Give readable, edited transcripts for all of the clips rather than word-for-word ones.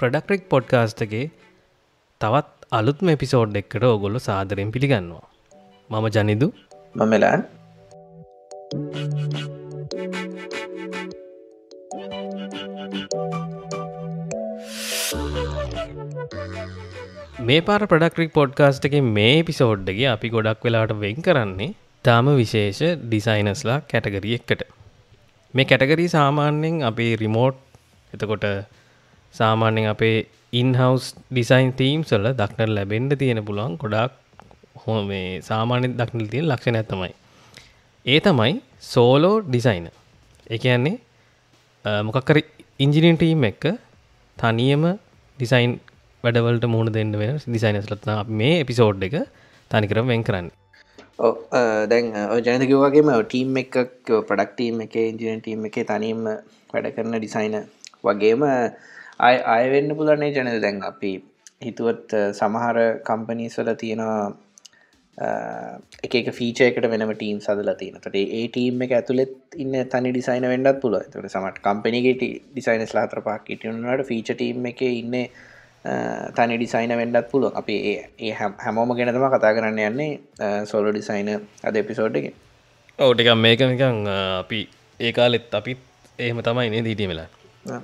Product එක podcast එකේ තවත් අලුත්ම එපිසෝඩ් එකකට ඔයගොල්ලෝ සාදරයෙන් පිළිගන්නවා. මම ජනිදු. මම එලන්. මේ පාර ප්‍රොඩක්ට් එක පොඩ්කාස්ට් එකේ මේ එපිසෝඩ් එකේ අපි ගොඩක් වෙලාවට වෙන් කරන්නේ තාම විශේෂ ඩිසයිනර්ස්ලා කැටගරි එකට. මේ කැටගරි සාමාන්‍යයෙන් අපේ රිමෝට් එතකොට සාමාන්‍යයෙන් අපේ ඉන්හවුස් ඩිසයින් තීම්ස් වල දක්නට ලැබෙන්න තියෙන පුළුවන් ගොඩාක් මේ සාමාන්‍යයෙන් දක්නට තියෙන ලක්ෂණයක් තමයි. ඒ තමයි සෝලෝ ඩිසයිනර්. ඒ කියන්නේ මොකක් හරි ඉන්ජිනියරින් ටීම් එක තනියම ඩිසයින් වැඩවලට මුහුණ දෙන්න වෙන ඩිසයිනර්ස්ලා තමයි අපි මේ එපිසෝඩ් එක තනිකරම වෙන් කරන්නේ. දැන් ජනත කිව්වාගේම ටීම් එක ප්‍රඩක්ටීම් එක ඉන්ජිනන් ටීම් එක තනීම වැඩ කරන ඩිසයින වගේම අයවෙන්න පුලනේ ජනත. දැන් අපි හිතුවත් සමහර කම්පනීස්වල තියෙනවා එක ෆීචයකට වෙනම ටීම් සදලා තියෙන තොට ඒ ටීම් එක ඇතුළෙත් ඉන්න තනි ඩිසයින වෙන්ඩත් පුල තොට සමට කම්පනිගේට ඩිසයින ස්ලාතරපාක් ඉටනට ෆීච ටීම් එක ඉන්න තනි ඩිසයින වෙන්ඩත් පුළුව අපි ඒ හැමෝම ගෙනතම කතා කරන්න යන්නේ සොලෝ ඩිසයින අද එපිසෝඩ් එක. ඔවුටික මේකමිකං අපි ඒකාලෙත් අපිත් එහෙම තමයි නේ දීටීමලා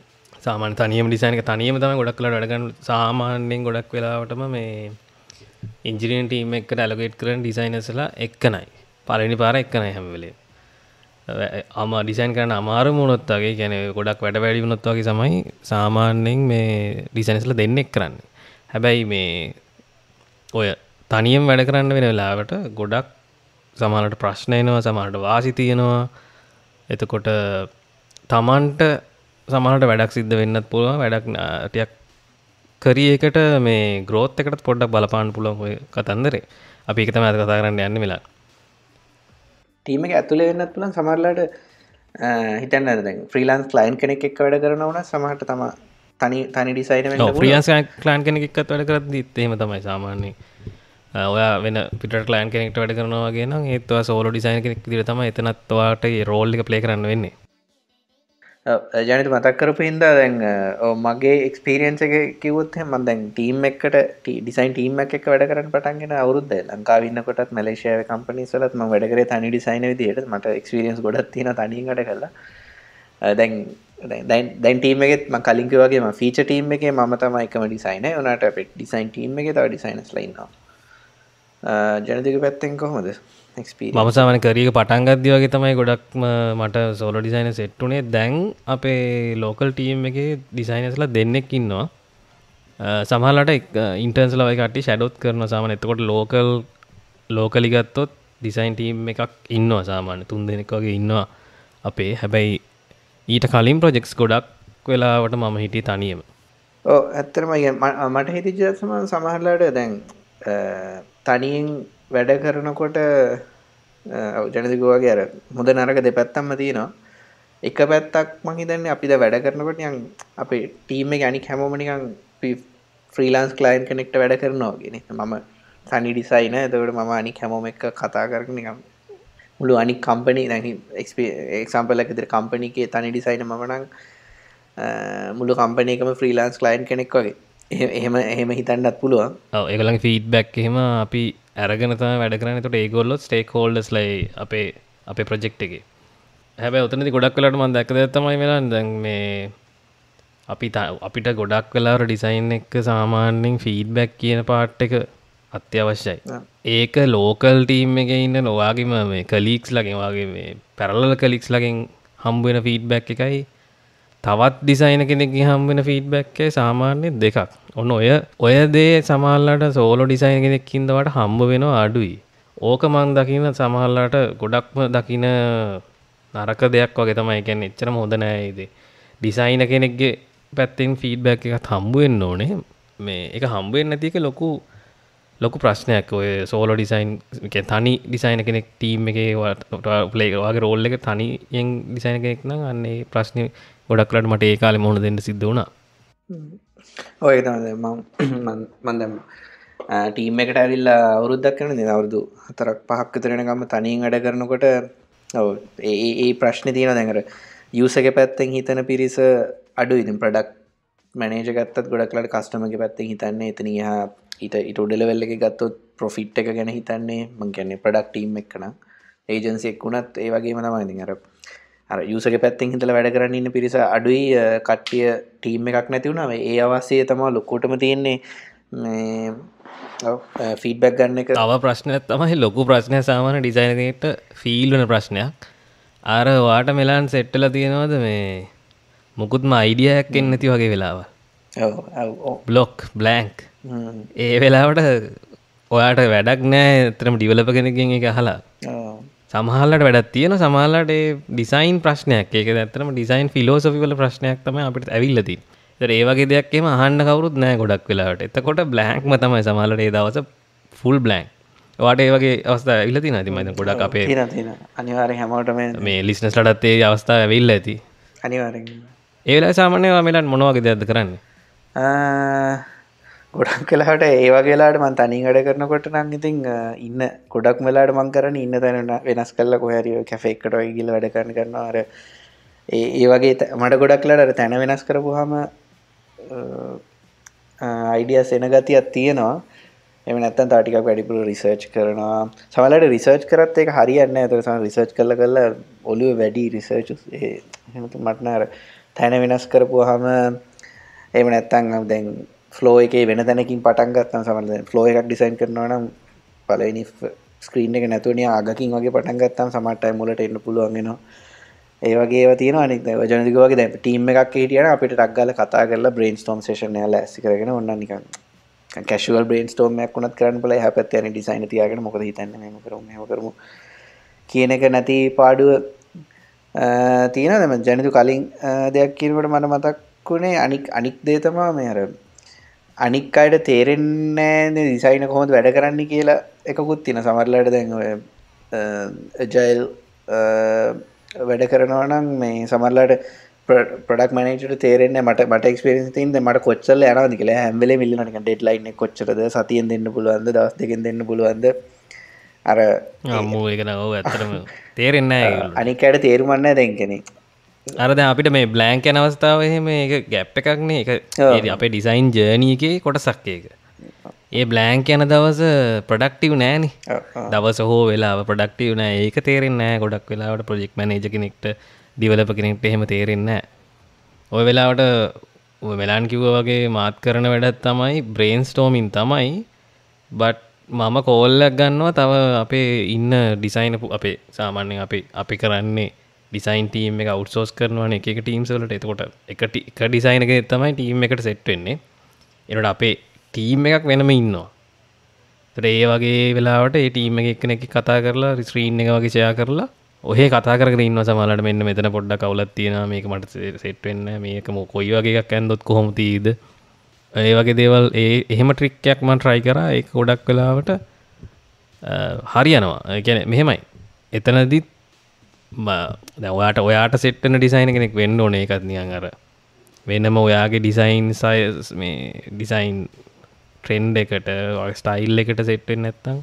සාමාන්‍ය තනියම ඩිසයින එක තනියම තම ගොඩක් කලට වැඩගන්න. සාමාන්‍යෙන් ගොඩක් වෙලාවටම මේ ඉන්ජිනියන් ටීම් එකට ඇලොකේට් කරන ඩිසයිනර්ස්ලා එක්කනයි පලනි පාර එක්කනයි හැමවෙලේ අම ඩිසයින් කරන අමාර මුණොත්තාගේ ගැන ගොඩක් වැඩ වැඩි වුණොත්වාගේ සමයි සාමාන්‍යෙන් මේ ඩිසයින්ස්ල දෙන්නෙක් කරන්න. හැබැයි මේ ඔය තනියම් වැඩ කරන්න වෙන වෙලාවට ගොඩක් සමානට ප්‍රශ්නයනවා සමානට වාසි තියෙනවා එතකොට තමන්ට සමානට වැඩක් සිද්ධ වෙන්නත් පුළුව වැඩක්ටයක් කරියකට මේ ග්‍රෝත් එකට පොඩ්ඩක් බලපාන්න පුළුව ඔය කතන්දරේ අපි එකතම ඇත කතා කරන්න යන්න වෙලා ටීම එක ඇතුළ වෙන්න තුළන් සමරලට හිතන්න ්‍රීලාන්ස් ලයින් කෙනෙක් එක් වැඩ කරනවන සමහට තම තනි ඩිසයින ්‍රියන්ස් ලන් කෙනෙක් එකත් වැඩ කර දිත්තේම තමයි සාමාන්‍ය ඔය වෙන පිට ලන් කෙනෙක්ට වැඩ කරනවාගේ නම් ඒත්වා සෝලෝ ඩිසයින් කෙනෙක් දිර තම එතනත්වාට රෝල්ලි ප්ලේ කරන්න වෙන්නේ ජනත මතක් කරපු හින්දා දැන් මගේ එක්ස්පිරියන්ස එක කිවොත් මන් දැන් ටීම් එකට ඩිසයින් ටීම් එක වැඩ කරන්න පටන්ගෙන අවුරුද්ද ලංකාවන්නකොටත් මලේෂය කම්පනිස්ලත් ම වැඩකර තනි ඩිසයින විදියට මට එක්ස්පිරියන්ස් ගොඩත් තියෙන තනිකට කරලා දැන් දැන් ටීම් එකෙත් ම කලින්කවගේ ෆීච ටීම් එක මම තමයිකම ඩිසයින වනට අප ඩිසයින් ටීම් එක තව ඩිසයිනස් ලයින්නවා ජනතික පැත්තෙන් කොහොමද මම සාමන කරීක පටන්ගද්දි වගේ තමයි ගොඩක්ම මට සෝලෝ ඩිසයින සෙට්ටුනේ. දැන් අපේ ලෝකල් ටීම් එක ඩිසයිනස්ලා දෙන්නෙක් ඉන්නවා සමහලට ඉන්ටර්න්ස් ලවයිකටි ෂැඩෝත් කරන සාමන එතකොට ලෝකලිගත්තොත් ඩිසයින් ටීම් එකක් ඉන්නවා සාමාන්‍ය 3 දෙනෙක් වගේ ඉන්නවා අපේ. හැබැයි ඊට කලින් ප්‍රොජෙක්ස් ගොඩක් වෙලාවට මම හිටිය තනියම. ඇත්තරම මට හිතිජසම සමහරලාට දැන් තනියෙන් වැඩ කරනකොට ජනතිකවාගේ අර මුද නරක දෙපැත්තම්ම තියෙනවා එක පැත්තක් මහිතන්න අපිද වැඩ කරනකොට යන් අපේ ටීම ගැනි හැමෝමනිකං ෆ්‍රීලාන්ස් කලයින් කනෙක්ට වැඩ කරනවාගෙන මම තනි ඩිසයින ඇතකට මම අනි හැමෝම එක කතා කරනකම් මුළු අනි කම්පනි එක්සම්පලකතර කම්පනිකේ තනි ඩිසයින මමනං මුළු කම්පනයකම ෆ්‍රීලාන්ස් කලයින් කෙනෙක් වගේ එහෙම හිතන්නත් පුළුවන්. ඒගොල්ලන් ෆීඩ්බැක් එහෙම අපි අරගෙන තමයි වැඩ කරන්නේ. ඒකට ඒගොල්ලෝ ස්ටේක් හෝල්ඩර්ස් ලයි අපේ ප්‍රොජෙක්ට් එකේ. හැබැයි උතනදී ගොඩක් වෙලාවට මම දැක්ක දේ තමයි වෙලාන්නේ දැන් මේ අපිට ගොඩක් වෙලාවට ඩිසයින් එක සාමාන්‍යයෙන් ෆීඩ්බැක් කියන පාර්ට් එක අත්‍යවශ්‍යයි. ඒක ලෝකල් ටීම් එකේ ඉන්න ඔයාගේම මේ කලීග්ස් ලගෙන් ඔයාගේ මේ පැරලල් කලීග්ස් ලගෙන් හම්බ වෙන ෆීඩ්බැක් එකයි තවත් ඩිසයින කෙනෙක් හම්බෙන ෆීඩ්බැක්කේ සාමාන්‍ය දෙකක් ඔන්න ඔය දේ සමහල්ලට සෝලෝ ඩිසයින කෙනෙක්කින්දවට හම්බ වෙන අඩුයි. ඕක මං දකින සමහල්ලට ගොඩක්ම දකින නරක දෙයක් වගේ තමයි. කියන්නේ එච්චරම හොඳ නෑයිදේ ඩිසයින කෙනෙක්ගේ පැත්තෙන් ෆීඩ්බැක් එකත් හම්බුවෙන්න ඕනේ. මේ එක හම්බුවෙන් නැතික ලොකු ප්‍රශ්නයක්. ඔය සෝලෝ ඩිසයින් තනි ඩිසයින කෙනෙක් ටීම් එකේ ප්ලේවාගේ රෝල් එක තනියෙන් ඩිසයින කෙනෙක් නම් අන්නේ ප්‍රශ්නය ගොඩක්ලට මට ඒ කාලෙ මොහුණ දෙන්න සිද්ධ වුණා. ඔය තමයි මන්දම ටීම් එකට ඇවිල්ලා අවුරුද්දක් යනවා නේද අවුරුදු 4ක් 5ක් විතර වෙනකම්ම තනියෙන් වැඩ කරනකොට ඔව් ඒ ඒ ප්‍රශ්නේ තියෙනවා දැන් අර යූසර්ගේ පැත්තෙන් හිතන පිරිස අඩුයි ඉතින් ප්‍රොඩක්ට් මැනේජර් ගත්තත් ගොඩක් වෙලාට කස්ටමර්ගේ පැත්තෙන් හිතන්නේ එතන එහා ඊට උඩ ලෙවල් එකේ ගත්තොත් ප්‍රොෆිට් එක ගැන හිතන්නේ මම කියන්නේ ප්‍රොඩක්ට් ටීම් එක නම් ඒජන්සි එක්ක උනත් ඒ වගේම තමයි ඉතින් අර අර යූසර්ගේ පැත්තෙන් හිතලා වැඩ කරන්න ඉන්න පිරිස අඩුයි කට්ටිය ටීම් එකක් නැති වුණා මේ ඒ අවශ්‍යය තමයි ලොකෝටම තියෙන්නේ මේ ඔව් ෆීඩ්බැක් ගන්න එක තව ප්‍රශ්නයක් තමයි ලොකු ප්‍රශ්නයක් සාමාන්‍ය ඩිසයින් එකේට ෆීල් වෙන ප්‍රශ්නයක් අර ඔයාට මෙලන් සෙට් වෙලා තියෙනවද මේ මොකුත්ම අයිඩියා එකක් එන්නේ නැති වගේ වෙලාවල් ඔව් ඔව් බ්ලොක් බ්ලැන්ක් ඒ වෙලාවට ඔයාට වැඩක් නැහැ අතරම ඩිවෙලොපර් කෙනෙක්ගෙන් ඒක අහලා සමහරලාට වැඩක් තියෙන සමහරලාට ඒ ඩිසයින් ප්‍රශ්නයක් ඒක ඇත්තටම ඩිසයින් ෆිලොසොෆි වල ප්‍රශ්නයක් තමයි අපිට ඇවිල්ලා තියෙන්නේ. ඒතර ඒ වගේ දෙයක් එහෙම අහන්න කවුරුත් නැහැ ගොඩක් වෙලාවට. එතකොට බ්ලැන්ක්ම තමයි සමහරලාට ඒ දවස ෆුල් බ්ලැන්ක්. ඔයාලට ඒ වගේ අවස්ථා ඇවිල්ලා තියෙනවා. ඉතින් මම දැන් ගොඩක් අපේ තියෙනවා. අනිවාර්යෙන් හැමෝටම මේ ලිස්නර්ස්ලාටත් ඒ අවස්ථා ඇවිල්ලා ඇති. අනිවාර්යෙන්. ඒ වෙලාවේ සාමාන්‍යයෙන් ඔයා මෙලන් මොන වගේ දෙයක්ද කරන්නේ? ගොඩක් වෙලාට ඒ වගේ වෙලාවට මම තනියෙන් වැඩ කරනකොට නම් ඉතින් ඉන්න ගොඩක් වෙලාවට මම කරන්නේ ඉන්න තැන වෙනස් කරලා කොහේ හරි කැෆේ එකකට වගේ ගිහලා වැඩ කරනවා අර ඒ වගේ මට ගොඩක් වෙලාවට අර තැන වෙනස් කරපුවාම අයිඩියාස් එන ගතියක් තියෙනවා එහෙම නැත්නම් තා ටිකක් වැඩිපුර රිසර්ච් කරනවා සමහරවිට රිසර්ච් කරත් ඒක හරියන්නේ නැහැ ඒතර සමහර රිසර්ච් කරලා ඔළුවේ වැඩි රිසර්චස් එහෙම මට නෑ අර තැන වෙනස් කරපුවාම එහෙම නැත්නම් දැන් ෆ්ලෝ එකේ වෙන තැනකින් පටන් ගත්තම සමහරවිට ෆ්ලෝ එකක් ඩිසයින් කරනවා නම් පළවෙනි ස්ක්‍රීන් එක නැතුව නිකන් අගකින් වගේ පටන් ගත්තම සමහර ටයිම් වලට එන්න පුළුවන් වෙනවා. ඒ වගේ ඒවා තියෙනවා අනිත් දැන් ජනරික වගේ දැන් ටීම් එකක් හිටියනම් අපිට ටක් ගාලා කතා කරලා brainstorm session එකක් ලෑස්ති කරගෙන ඕන්න නිකන් casual brainstorm එකක් උනත් කරන්න බලයි එහා පැත්තේ අනිත් ඩිසයින් එක තියාගෙන මොකද හිතන්නේ මේක කරමු මේක කරමු කියන එක නැති පාඩුව තියෙනවා දැන් ජනරික කලින් දෙයක් කියනකොට මට මතක්ුනේ අනික් දේ තමයි මේ අර අනික් අයට තේරෙන්නේ නැහැ ඩිසයින් කොහොමද වැඩ කරන්නේ කියලා එකකුත් තියෙන සමහරලාට දැන් ඔය agile වැඩ කරනවා නම් මේ සමහරලාට product manager තේරෙන්නේ මට experience තියෙන දැන් මට කොච්චරද යනවද කියලා හැම වෙලේම ඉල්ලනවා නිකන් deadline එක කොච්චරද සතියෙන් දෙන්න පුළුවන්ද දවස් දෙකෙන් දෙන්න පුළුවන්ද අර මූ එක නෝ ඇත්තටම තේරෙන්නේ නැහැ අනික් අයට තේරුම් ගන්න නැහැ දැන් කියන්නේ අරද අපිට මේ බ්ලෑන්ක් යන අවස්ථාව එහෙම ඒක ගැප් එකක්නේ ඒක අපේ ඩිසයින් ජර්නි එකේ කොටසක් ඒක. ඒ බ්ලෑන්ක් යන දවස ප්‍රොඩක්ටිව් නෑනේ. දවස හෝ වෙලාව ප්‍රොඩක්ටිව් නෑ. ඒක තේරෙන්නේ නෑ ගොඩක් වෙලාවට ප්‍රොජෙක්ට් මැනේජර් කෙනෙක්ට, ඩෙවලොපර් කෙනෙක්ට එහෙම තේරෙන්නේ නෑ. ওই වෙලාවට ඔය මෙලන් කිව්වා වගේ මාත් කරන වැඩක් තමයි බ්‍රේන්ස්ටෝමින් තමයි. බට් මම කෝල් එකක් ගන්නවා තව අපේ ඉන්න ඩිසයින් අපේ සාමාන්‍යයෙන් අපි කරන්නේ ඩිසයින් ටීම් එක අවුට්සෝස් කරනවනේ එක එක ටීම්ස් වලට. එතකොට එක ඩිසයින් එකේ තමයි ටීම් එකට සෙට් වෙන්නේ. ඒනට අපේ ටීම් එකක් වෙනම ඉන්නවා. ඒතර ඒ වගේ වෙලාවට ඒ ටීම් එකේ එක්කෙනෙක් කතා කරලා ස්ක්‍රීන් එක වගේ ෂෙයා කරලා ඔහේ කතා කරගෙන ඉන්නවා සමහරවිට මෙන්න මෙතන පොඩ්ඩක් අවුලක් තියෙනවා මේක මට සෙට් වෙන්නේ නැහැ මේක කොයි වගේ එකක් ඇන්දොත් කොහොම තීද. ඒ වගේ දේවල් ඒ එහෙම ට්‍රික් එකක් මම try කරා. ඒක ගොඩක් වෙලාවට හරියනවා. ඒ කියන්නේ මෙහෙමයි. එතනදිත් ඔයාට සෙට්න ඩිසයින් කෙනෙක් වෙන්න ඕන එකත් නියන් අර වෙනම ඔයාගේ ඩිසයින් සයිස් මේ ඩිසයින් ට්‍රෙන්ඩ් එකට ස්ටයිල් එකට සෙට් වෙන්න නැත්නම්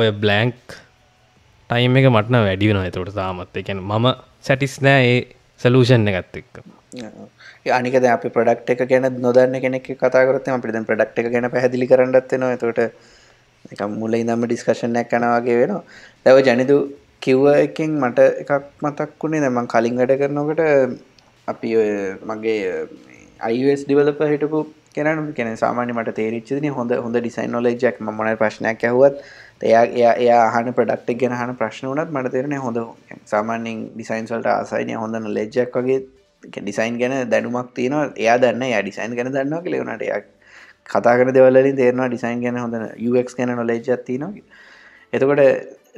ඔය බ්ලැන්ක් ටයිම් එක මට නම් වැඩි වෙනවා ඒකට තාමත්. ඒ කියන්නේ මම සැටිස් නෑ ඒ සොලියුෂන් එකත් එක්ක. ඒ අනික දැන් අපි ප්‍රොඩක්ට් එක ගැන නොදන්න කෙනෙක් එක්ක කතා කරොත් එහෙනම් අපිට දැන් ප්‍රොඩක්ට් එක ගැන පැහැදිලි කරන්නත් වෙනවා. ඒකට නිකන් මුලින් ඉඳන්ම ඩිස්කෂන් එකක් කරනවා වගේ වෙනවා. දැන් ඔය ජනිදු කිව්ව එකෙන් මට එකක් මතක් වුණේ දැන් මම කලින් වැඩ කරනකොට අපි ඔය මගේ iOS developer හිටපු කෙනා නම් කියන්නේ සාමාන්‍ය මට තේරිච්ච දේ හොඳ ඩිසයින් නොලෙජ් එකක් මම මොන හරි ප්‍රශ්නයක් ඇහුවත් එයා අහන ප්‍රොඩක්ට් එක ගැන අහන ප්‍රශ්න උනත් මට තේරෙන්නේ හොඳ සාමාන්‍යයෙන් ඩිසයින්ස් වලට ආසයිනේ හොඳ නොලෙජ් එකක් වගේ කියන්නේ ඩිසයින් ගැන දැනුමක් තියෙනවා එයා දන්නේ එයා ඩිසයින් ගැන දන්නවා කියලා ඒ උනාට එයා කතා කරන දේවල් වලින් තේරෙනවා ඩිසයින් ගැන හොඳ UX ගැන නොලෙජ් එකක් තියෙනවා කියලා. එතකොට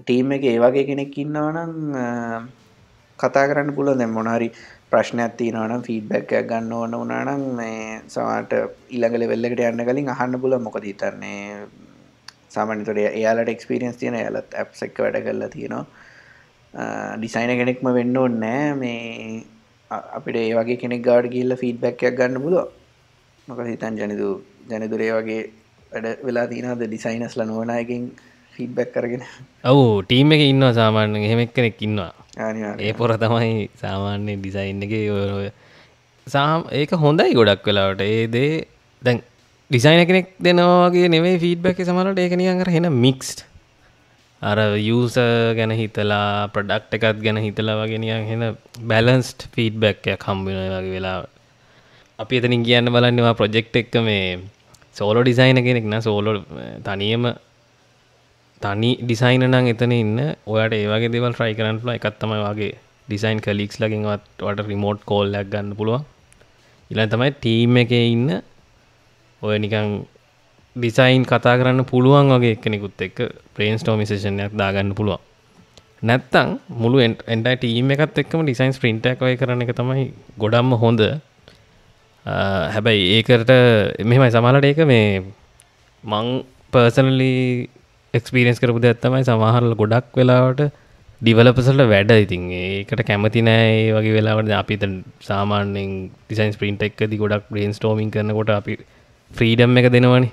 ටීම් එක ඒ වගේ කෙනෙක් ඉන්නවා නම් කතා කරන්න පුළුවන්. දැන් මොන හරි ප්‍රශ්නයක් තියෙනවා නම් ෆීඩ්බැක් එකක් ගන්න ඕන වුණා නම් මේ සමහරට ඊළඟ ලෙවල් එකට යන්න කලින් අහන්න පුළුවන් මොකද හිතන්නේ. සාමාන්‍යයෙන් එයාලට එක්ස්පීරියන්ස් තියෙනවා එයාලත් ඇප්ස් එක්ක වැඩ කරලා තියෙනවා. ඩිසයිනර් කෙනෙක්ම වෙන්න ඕනේ නෑ මේ අපිට ඒ වගේ කෙනෙක් ගාවට ගිහිල්ලා ෆීඩ්බැක් එකක් ගන්න පුළුවන්. මොකද හිතන්නේ ජනිදු ඒ වගේ වැඩ වෙලා තියෙනවද ඩිසයිනර්ස්ලා නෝනායකින් ෆීඩ්බැක් කරගෙන? ඔව් ටීම් එකේ ඉන්නවා සාමාන්‍යයෙන් එහෙම එක්කෙනෙක් ඉන්නවා. අනිවාර්යයෙන්. ඒ පොර තමයි සාමාන්‍ය ඩිසයින් එකේ ඔය ඒක හොඳයි ගොඩක් වෙලාවට. ඒ දේ දැන් ඩිසයිනර් කෙනෙක් දෙනවා වගේ නෙමෙයි ෆීඩ්බැක් එක සමහරවිට ඒක නිකන් අර එන මික්ස්ඩ් අර යූසර් ගැන හිතලා ප්‍රොඩක්ට් එකත් ගැන හිතලා වගේ නිකන් එන බැලන්ස්ඩ් ෆීඩ්බැක් එකක් හම්බ වෙනවා වගේ වෙලාවට. අපි එතනින් කියන්න බලන්නේ මා ප්‍රොජෙක්ට් එක මේ සෝලෝ ඩිසයිනර් කෙනෙක් නා සෝලෝ තනියම තනි ඩිසයිනර් නම් එතන ඉන්න ඔයාට ඒ වගේ දේවල් try කරන්න පුළුවන්. එකක් තමයි වාගේ ඩිසයින් කලීග්ස් ලගෙන් ඔයාට රිමෝට් කෝල් එකක් ගන්න පුළුවන්. ඊළඟ තමයි ටීම් එකේ ඉන්න ඔය නිකන් ඩිසයින් කතා කරන්න පුළුවන් වගේ එක්කෙනෙකුත් එක්ක brainstorming session එකක් දාගන්න පුළුවන්. නැත්තම් මුළු entire team එකත් එක්කම design sprint එකක් වගේ කරන එක තමයි ගොඩක්ම හොඳ. හැබැයි ඒකට මෙහෙමයි සමහරවිට ඒක මේ මං personally experience කරපු දෙයක් තමයි සමහරවල් ගොඩක් වෙලාවට developers වලට වැඩ ඉතින් ඒකට කැමති නැහැ. ඒ වගේ වෙලාවට අපි දැන් සාමාන්‍යයෙන් design sprint එකකදී ගොඩක් brainstorming කරනකොට අපි freedom එක දෙනවනේ.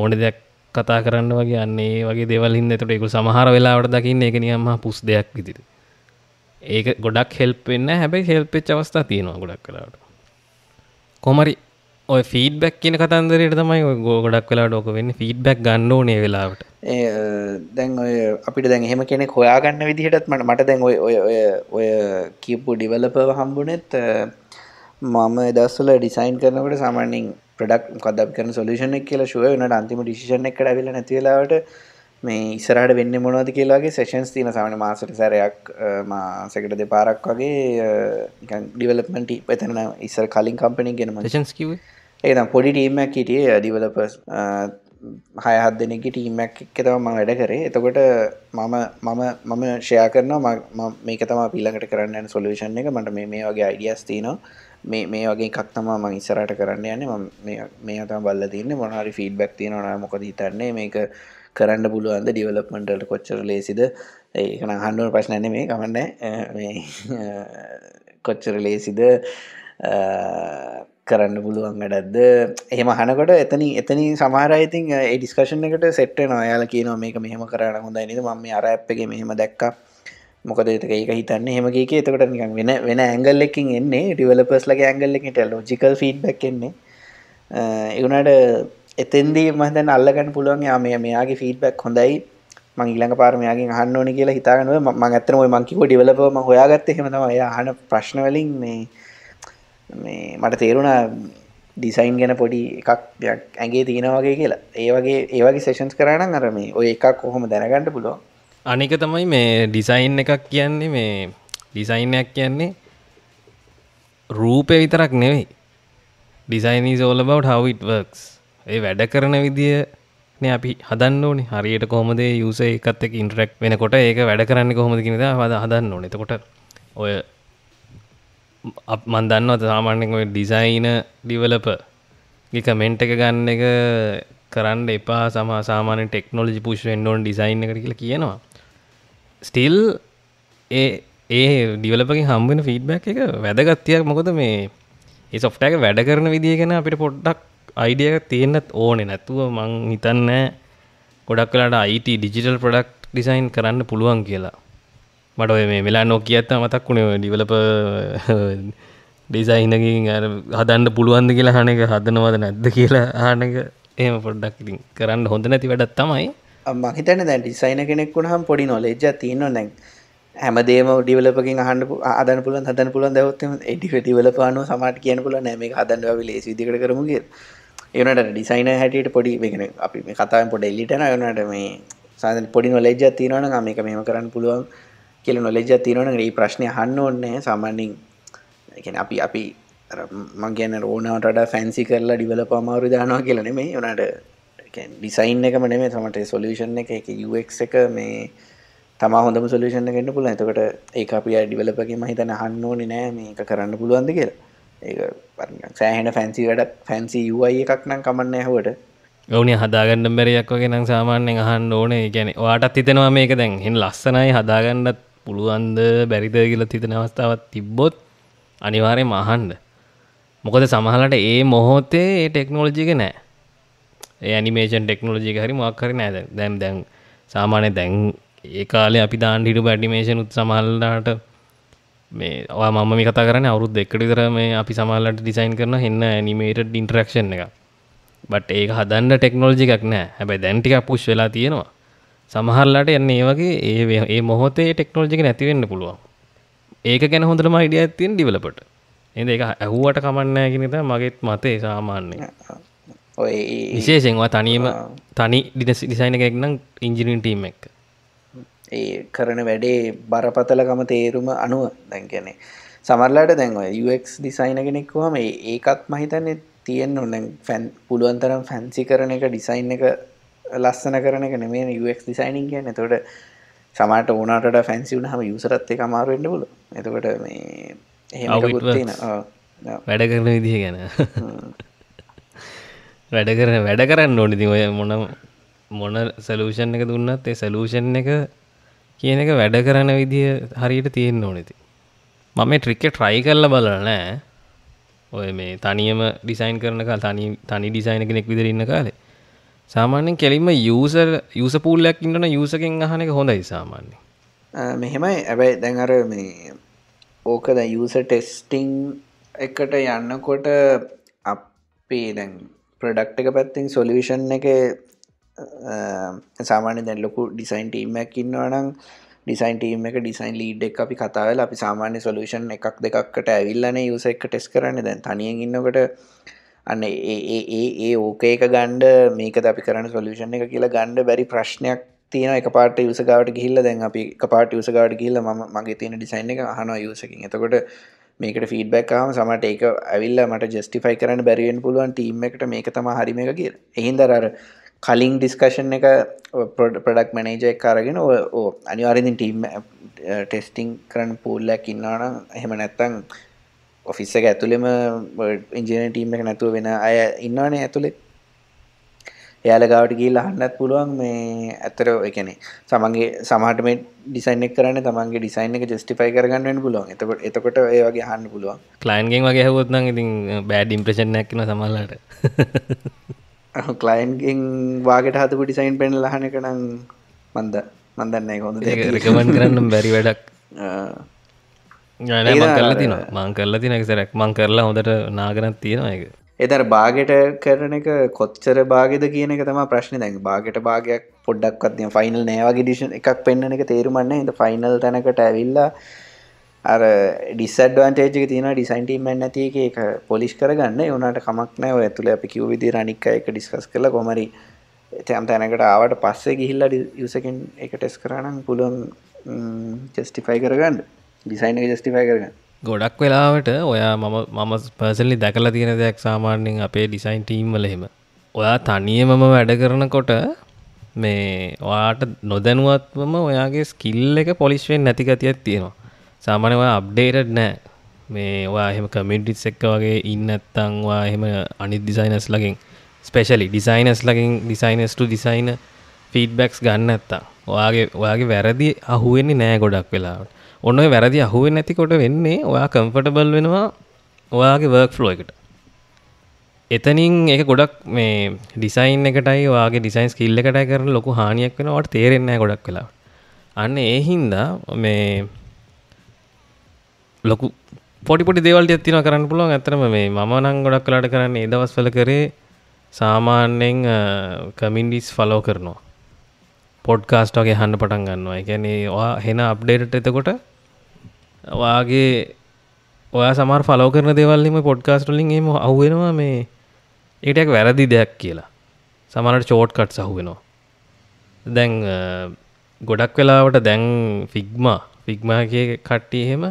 ඕන දෙයක් කතා කරන්න වගේ අන්නේ වගේ දේවල් හින්දා එතකොට ඒක සමහර වෙලාවට දකින්න ඒක නිකම්ම පුස් දෙයක් විදිහට. ඒක ගොඩක් හෙල්ප් වෙන්නේ නැහැ. හැබැයි හෙල්ප් වෙච්ච අවස්ථා තියෙනවා ගොඩක් වෙලාවට. කොහොම හරි ඔය ෆීඩ්බැක් කියන කතන්දරේට තමයි ඔය ගොඩක් වෙලාවට ඕක වෙන්නේ. ෆීඩ්බැක් ගන්න ඕනේ ඒ වෙලාවට. ඒ දැන් ඔය අපිට දැන් එහෙම කෙනෙක් හොයාගන්න විදිහටත් මට දැන් ඔය කියපු ඩෙවලොපර් හම්බුනේත් මම දවස්වල ඩිසයින් කරනකොට සාමාන්‍යයෙන් ප්‍රොඩක්ට් මොකක්ද අපි කරන සොලියුෂන් එක කියලා ෂුවර් වෙනකොට අන්තිම ඩිසිෂන් එකකට ඇවිල්ලා නැති වෙලාවට මේ ඉස්සරහට වෙන්නේ මොනවද කියලා වගේ සෙෂන්ස් තියෙන සාමාන්‍ය මාසෙට සැරයක් මාසෙකට දෙපාරක් වගේ නිකන් ඩෙවලොප්මන්ට් ටීම් එතන ඉස්සර කලින් කම්පැනි එකගෙන මම සෙෂන්ස් කිව්වේ. ඒක තමයි පොඩි ටීම් එකක් හිටියේ ඩෙවලොපර්ස් 6-7 දෙනෙක්ගේ ටීම් එකක් එක්ක තමයි මම වැඩ කරේ. එතකොට මම ෂෙයා කරනවා මේක තමයි අපි ඊළඟට කරන්න යන සොලියුෂන් එක. මට මේ වගේ අයිඩියාස් තියෙනවා. මේ වගේ එකක් තමයි මම ඉස්සරහට කරන්න යන්නේ. මම මේවා තමයි බලලා තින්නේ. මොන හරි ෆීඩ්බැක් තියෙනවා නම් මොකද හිතන්නේ මේක කරන්න පුළුවන්ද ඩෙවලොප්මන්ට් වලට කොච්චර ලේසිද? ඒක නම් අහන්න ඕන ප්‍රශ්නයක් නෙමෙයි. කමක් නැහැ. මේ කොච්චර ලේසිද කරන්න පුළුවන් වැඩක්ද? එහෙම අහනකොට එතනින් සමහර අය ඉතින් ඒ ඩිස්කෂන් එකට සෙට් වෙනවා. එයාලා කියනවා මේක මෙහෙම කරා නම් හොඳයි නේද? මම මේ අර ඇප් එකේ මෙහෙම දැක්කා. මොකද ඒක හිතන්න එහෙම කිය එතකොට නිකන් වෙන ඇන්ගල් එකකින් එන්නේ ඩෙවලොපර්ස්ලගේ ඇන්ගල් එකකින් ලොජිකල් ෆීඩ්බැක් එන්නේ. ඒ උනාට එතෙන්දී මම දැන් අල්ලගන්න පුළුවන් යා මෙයාගේ ෆීඩ්බැක් හොඳයි මම ඊළඟ පාර මෙයාගෙන් අහන්න ඕනේ කියලා හිතාගෙන මම ඇත්තටම ඔය මම කිව්ව ඩෙවලොපර් මම හොයාගත්තේ එහෙම තමයි. එයා අහන ප්‍රශ්න වලින් මේ මට තේරුණා ඩිසයින් ගැන පොඩි එකක් ඇඟේ තියෙනවා වගේ කියලා. ඒ වගේ සෙෂන්ස් කරා නම් අර මේ ඔය එකක් කොහොම දැනගන්න පුළුවන්. අනික තමයි මේ ඩිසයින් එකක් කියන්නේ මේ ඩිසයින් එකක් කියන්නේ රූපේ විතරක් නෙවෙයි. Design is all about how it works. ඒ වැඩ කරන විදියනේ අපි හදන්න ඕනේ. හරියට කොහොමද ඒ යූසර් එකත් එක්ක ඉන්ටරැක්ට් වෙනකොට ඒක වැඩ කරන්නේ කොහොමද කියන දේ හදන්න ඕනේ. එතකොට ඔය මම දන්නවා සාමාන්‍යයෙන් ඔය ඩිසයිනර් ඩෙවලොපර් ගේ කමෙන්ට් එක ගන්න එක කරන්න එපා. සාමාන්‍ය ටෙක්නොලොජි පුෂ් වෙන්න ඕන ඩිසයින් එකට කියලා කියනවා. ස්ටිල් ඒ ඩෙවලොපර්ගෙන් හම්බ වෙන ෆීඩ්බැක් එක වැදගත් තියක්. මොකද මේ ඒ සොෆ්ට්වෙයාර් එක වැඩ කරන විදිය ගැන අපිට පොඩ්ඩක් අයිඩියා එකක් තියෙන්නත් ඕනේ. නැතුව මං හිතන්නේ ගොඩක් වෙලාවට IT ඩිජිටල් ප්‍රොඩක්ට් ඩිසයින් කරන්න පුළුවන් කියලා. මට ඔය මේ වෙලා නොකියත් තමයි මතක් වුණේ ඔය ඩෙවලොපර් ඩිසයින් එකකින් අර හදන්න පුළුවන්ද කියලා අහන එක හදනවද නැද්ද කියලා අහන එක එහෙම පොඩ්ඩක් ඉතින් කරන්න හොඳ නැති වැඩක් තමයි. මම හිතන්නේ දැන් ඩිසයිනර් කෙනෙක් වුණාම පොඩි නොලෙජ් එකක් තියෙනවා දැන්. හැමදේම ඩෙවලොපර්ගෙන් අහන්න හදන්න පුළුවන් දැවොත් එහෙම ඒ ඩෙවලොපර් අනුව සමහරට කියන්න පුළුවන් නෑ මේක හදන්න අපි ලේසි විදිහකට කරමු කියලා. ඒ වුණාට ඩිසයිනර් හැටියට පොඩි මේ කියන්නේ අපි මේ කතාවෙන් පොඩි එලියට යනවා. ඒ වුණාට මේ සාමාන්‍ය පොඩි නොලෙජ් එකක් තියෙනවා නම් මේක මෙහෙම කරන්න පුළුවන් කියලා නොලෙජ් එකක් තියෙනවා නම් මේ ප්‍රශ්නේ අහන්න ඕනේ නෑ. සාමාන්‍යයෙන් ඒ කියන්නේ අපි මං කියන ඕනවට වඩා ෆැන්සි කරලා ඩෙවලොපර් අමාරු දානවා කියලා නෙමෙයි. උනාට කියන්නේ ඩිසයින් එකම නෙමෙයි සමහරට ඒ සොලියුෂන් එක ඒකේ UX එක මේ තමයි හොඳම සොලියුෂන් එක වෙන්න පුළුවන්. එතකොට ඒක අපි ආ ඩෙවලොපර්ගෙන් මම හිතන්නේ අහන්න ඕනේ නෑ මේක කරන්න පුළුවන්ද කියලා. ඒක පරිණාම සෑහෙන ෆැන්සි වැඩක් ෆැන්සි UI එකක් නම් කමන්න ඇහුවට. ඔවුනේ හදාගන්න බැරියක් වගේ නම් සාමාන්‍යයෙන් අහන්න ඕනේ. ඒ කියන්නේ ඔයාටත් හිතෙනවා මේක දැන් එහෙනම් ලස්සනයි හදාගන්නත් පුළුවන්ද බැරිද කියලා හිතන අවස්ථාවක් තිබ්බොත් අනිවාර්යයෙන්ම අහන්න. මොකද සමහරවිට ඒ මොහොතේ ඒ ටෙක්නොලොජි එක නෑ. ඇනිමේෂන් ටෙක්නොලොජි එක හරි මොකක් හරි නෑ දැන් දැන් දැන් සාමාන්‍ය දැන් ඒ කාලේ අපි දාන්න හිටපු ඇනිමේෂන් උත් සමහරලාට මේ ඔයා මම මේ කතා කරන්නේ අවුරුදු 1කට විතර මේ අපි සමහරලාට ඩිසයින් කරන හෙන්න ඇනිමේටඩ් ඉන්ටරැක්ෂන් එකක් බට් ඒක හදන්න ටෙක්නොලොජි එකක් නෑ හැබැයි දැන් ටිකක් පුෂ් වෙලා තියෙනවා සමහරලාට යන්නේ ඒ වගේ ඒ මොහොතේ ටෙක්නොලොජි එක නැති වෙන්න පුළුවන් ඒක ගැන හොඳටම අයිඩියා එකක් තියෙන ඩෙවලොපර්ට එහෙනම් ඒක ඇහුවට කමක් නෑ කියන එක තමයි මගේත් මතේ සාමාන්‍යයෙන් ඔය විශේෂයෙන්ම තනියම තනි ඩිසයින් එකක් නම් ඉන්ජිනියරින් ටීම් එක ඒ කරන වැඩේ බරපතලකම තේරුම අනුව දැන් කියන්නේ සමහරලාට දැන් ඔය UX ඩිසයිනර් කෙනෙක් වුවම ඒකත් මම හිතන්නේ තියෙන්න ඕනේ ෆැන් පුළුවන් තරම් ෆැන්සි කරන එක ඩිසයින් එක ලස්සන කරන එක නෙමෙයි UX ඩිසයිනින් කියන්නේ. එතකොට සමහරට ඕනට වඩා ෆැන්සි වුණාම යූසර්ත් ඒක අමාරු වෙන්න පුළුවන්. එතකොට මේ එහෙම එකකුත් තියෙනවා. ඔව්. වැඩ කරන විදිහ ගැන. වැඩ කරන්න ඕනේ. ඉතින් ඔය මොන සොලියුෂන් එක දුන්නත් ඒ සොලියුෂන් එක කියන එක වැඩ කරන විදිහ හරියට තියෙන්න ඕනේ ඉතින්. මම මේ ට්‍රික් එක try කරලා බලලා නෑ. ඔය මේ තනියම ඩිසයින් කරන කාලේ තනි ඩිසයිනර් කෙනෙක් විදිහට ඉන්න කාලේ සාමාන්‍යයෙන් කෙලින්ම යූසර් පූල් එකක් ඉන්නවනේ යූසර් කෙන් අහන එක හොඳයි සාමාන්‍යයෙන්. මෙහෙමයි. හැබැයි දැන් අර මේ ඕක දැන් යූසර් ටෙස්ටිං එකට යනකොට අපේ දැන් ප්‍රොඩක්ට් එක පැත්තෙන් සොලියුෂන් එකේ සාමාන්‍යයෙන් දැන් ලොකු ඩිසයින් ටීම් එකක් ඉන්නවනම් ඩිසයින් ටීම් එක ඩිසයින් ලීඩ් එකක් අපි කතා වෙලා අපි සාමාන්‍ය සොලියුෂන් එකක් දෙකක්කට ඇවිල්ලානේ යූසර් එක ටෙස්ට් කරන්නේ දැන් තනියෙන් ඉන්නකොට අන්න ඒ ඕකේ එක ගන්න මේකද අපි කරන සොලියුෂන් එක කියලා ගන්න බැරි ප්‍රශ්නයක් තියෙනවා එකපාරට යූසර් ගාවට ගිහිල්ලා දැන් අපි එකපාරට යූසර් ගාවට ගිහිල්ලා මම මගේ තියෙන ඩිසයින් එක අහනවා යූසර්කින් එතකොට මේකට ෆීඩ්බැක් ආවම සමහරට ඒක ඇවිල්ලා මට ජස්ටිෆයි කරන්න බැරි වෙන්න පුළුවන් ටීම් එකට මේක තමයි හරි මේක කියලා. එහෙනම් අර කලින් ඩිස්කෂන් එක ප්‍රොඩක්ට් මැනේජර් එක්ක අරගෙන ඕ අනිවාර්යෙන් ටීම් ටෙස්ටිං කරන්න පූල්ලක් ඉන්නවා නම් එහෙම නැත්නම් ඔෆිස් එක ඇතුළෙම ඉන්ජිනියරින් ටීම් එක නැතුව වෙන අය ඉන්නවනේ ඇතුළේ. එයාලා ගාවට ගිහිල්ලා අහන්නත් පුළුවන් මේ අතර ඒ කියන්නේ තමන්ගේ සමහරට මේ ඩිසයින් එක කරන්නේ තමන්ගේ ඩිසයින් එක ජස්ටිෆයි කරගන්න වෙන්න පුළුවන්. එතකොට ඒ වගේ අහන්න පුළුවන්. ක්ලයන්ට් ගෙන් වගේ ඇහුවොත් නම් ඉතින් බෑඩ් ඉම්ප්‍රෙෂන් එකක් එනවා සමහරලාට. ක්ලයින්ගෙන් වාගෙට හදපු ඩිසයින් පෙන්න ලහන එක නම් මන් දන්නේ කොහොමද ඒක රෙකමන්ඩ් කරන්න බැරි වැඩක් නෑ මං කරලා තිනවා ඒක සරක් මං කරලා හොඳට නාගනක් තියෙනවා ඒක ඒතර බාගෙට කරන එක කොච්චර බාගෙද කියන එක තමයි ප්‍රශ්නේ දැන් බාගෙට බාගයක් පොඩ්ඩක්වත් දැන් ෆයිනල් නෑ වගේ ඩිසිෂන් එකක් පෙන්නන එක තේරුම් ගන්න නේද ෆයිනල් තැනකට ඇවිල්ලා අර ඩිස්ඇඩ්වාන්ටේජ් එක තියෙනවා ඩිසයින් ටීම් එකක් නැති එකේ ඒක පොලිෂ් කරගන්න ඒ උනාට කමක් නැහැ ඔය ඇතුලේ අපි කිව්ව විදිහට අනික් අය එක ඩිස්කස් කරලා කොහොම හරි එතන තැනකට ආවට පස්සේ ගිහිල්ලා යූසර්කින් ඒක ටෙස්ට් කරා නම් පුළුවන් ජස්ටිෆයි කරගන්න ඩිසයින් එක ජස්ටිෆයි කරගන්න ගොඩක් වෙලාවට ඔයා මම පර්සනලි දැකලා තියෙන දෙයක් සාමාන්‍යයෙන් අපේ ඩිසයින් ටීම් වල එහෙම ඔයා තනියමම වැඩ කරනකොට මේ ඔයාට නොදැනුවත්වම ඔයාගේ ස්කිල් එක පොලිෂ් වෙන්නේ නැති ගතියක් තියෙනවා සාමාන්‍යයෙන් ඔයා අප්ඩේටඩ් නෑ මේ ඔයා එහෙම කමියුනිටිස් එක්ක වගේ ඉන්න නැත්නම් ඔයා එහෙම අනිත් ඩිසයිනර්ස් ලගෙන් ස්පෙෂලි ඩිසයිනර්ස් ලගෙන් ඩිසයිනර්ස් ටු ඩිසයිනර් ෆීඩ්බැක්ස් ගන්න නැත්නම් ඔයාගේ වැරදි අහුවෙන්නේ නෑ ගොඩක් වෙලාවට. ඔන්න ඔය වැරදි අහුවෙන්නේ නැතිකොට වෙන්නේ ඔයා කම්ෆර්ටබල් වෙනවා ඔයාගේ වර්ක් ෆ්ලෝ එකට. එතනින් ඒක ගොඩක් මේ ඩිසයින් එකටයි ඔයාගේ ඩිසයින් ස්කිල් එකටයි කරන ලොකු හානියක් වෙනවා. ඔයාට තේරෙන්නේ නෑ ගොඩක් වෙලාවට. අන්න ඒ හින්දා මේ ලොකු පොඩි දේවල්ටියක් තියෙනවා කරන්න පුළුවන් ඇත්තටම මේ මම නම් ගොඩක් වෙලාට කරන්නේ ඒ දවස්වල කරේ සාමාන්‍යයෙන් කමියුනිටිස් ෆලෝ කරනවා පොඩ්කාස්ට් වගේ අහන්න පටන් ගන්නවා ඒ කියන්නේ ඔයා හෙන අප්ඩේට් එතකොට ඔයාගේ ඔයා සමහර ෆලෝ කරන දේවල් හිම පොඩ්කාස්ට් වලින් එහෙම අහුවෙනවා මේ ඒකට එක වැරදි දෙයක් කියලා සමහරට ෂෝට් කට්ස් අහුවෙනවා දැන් ගොඩක් වෙලාවට දැන් ෆිග්මා කියේ කට්ටිය එහෙම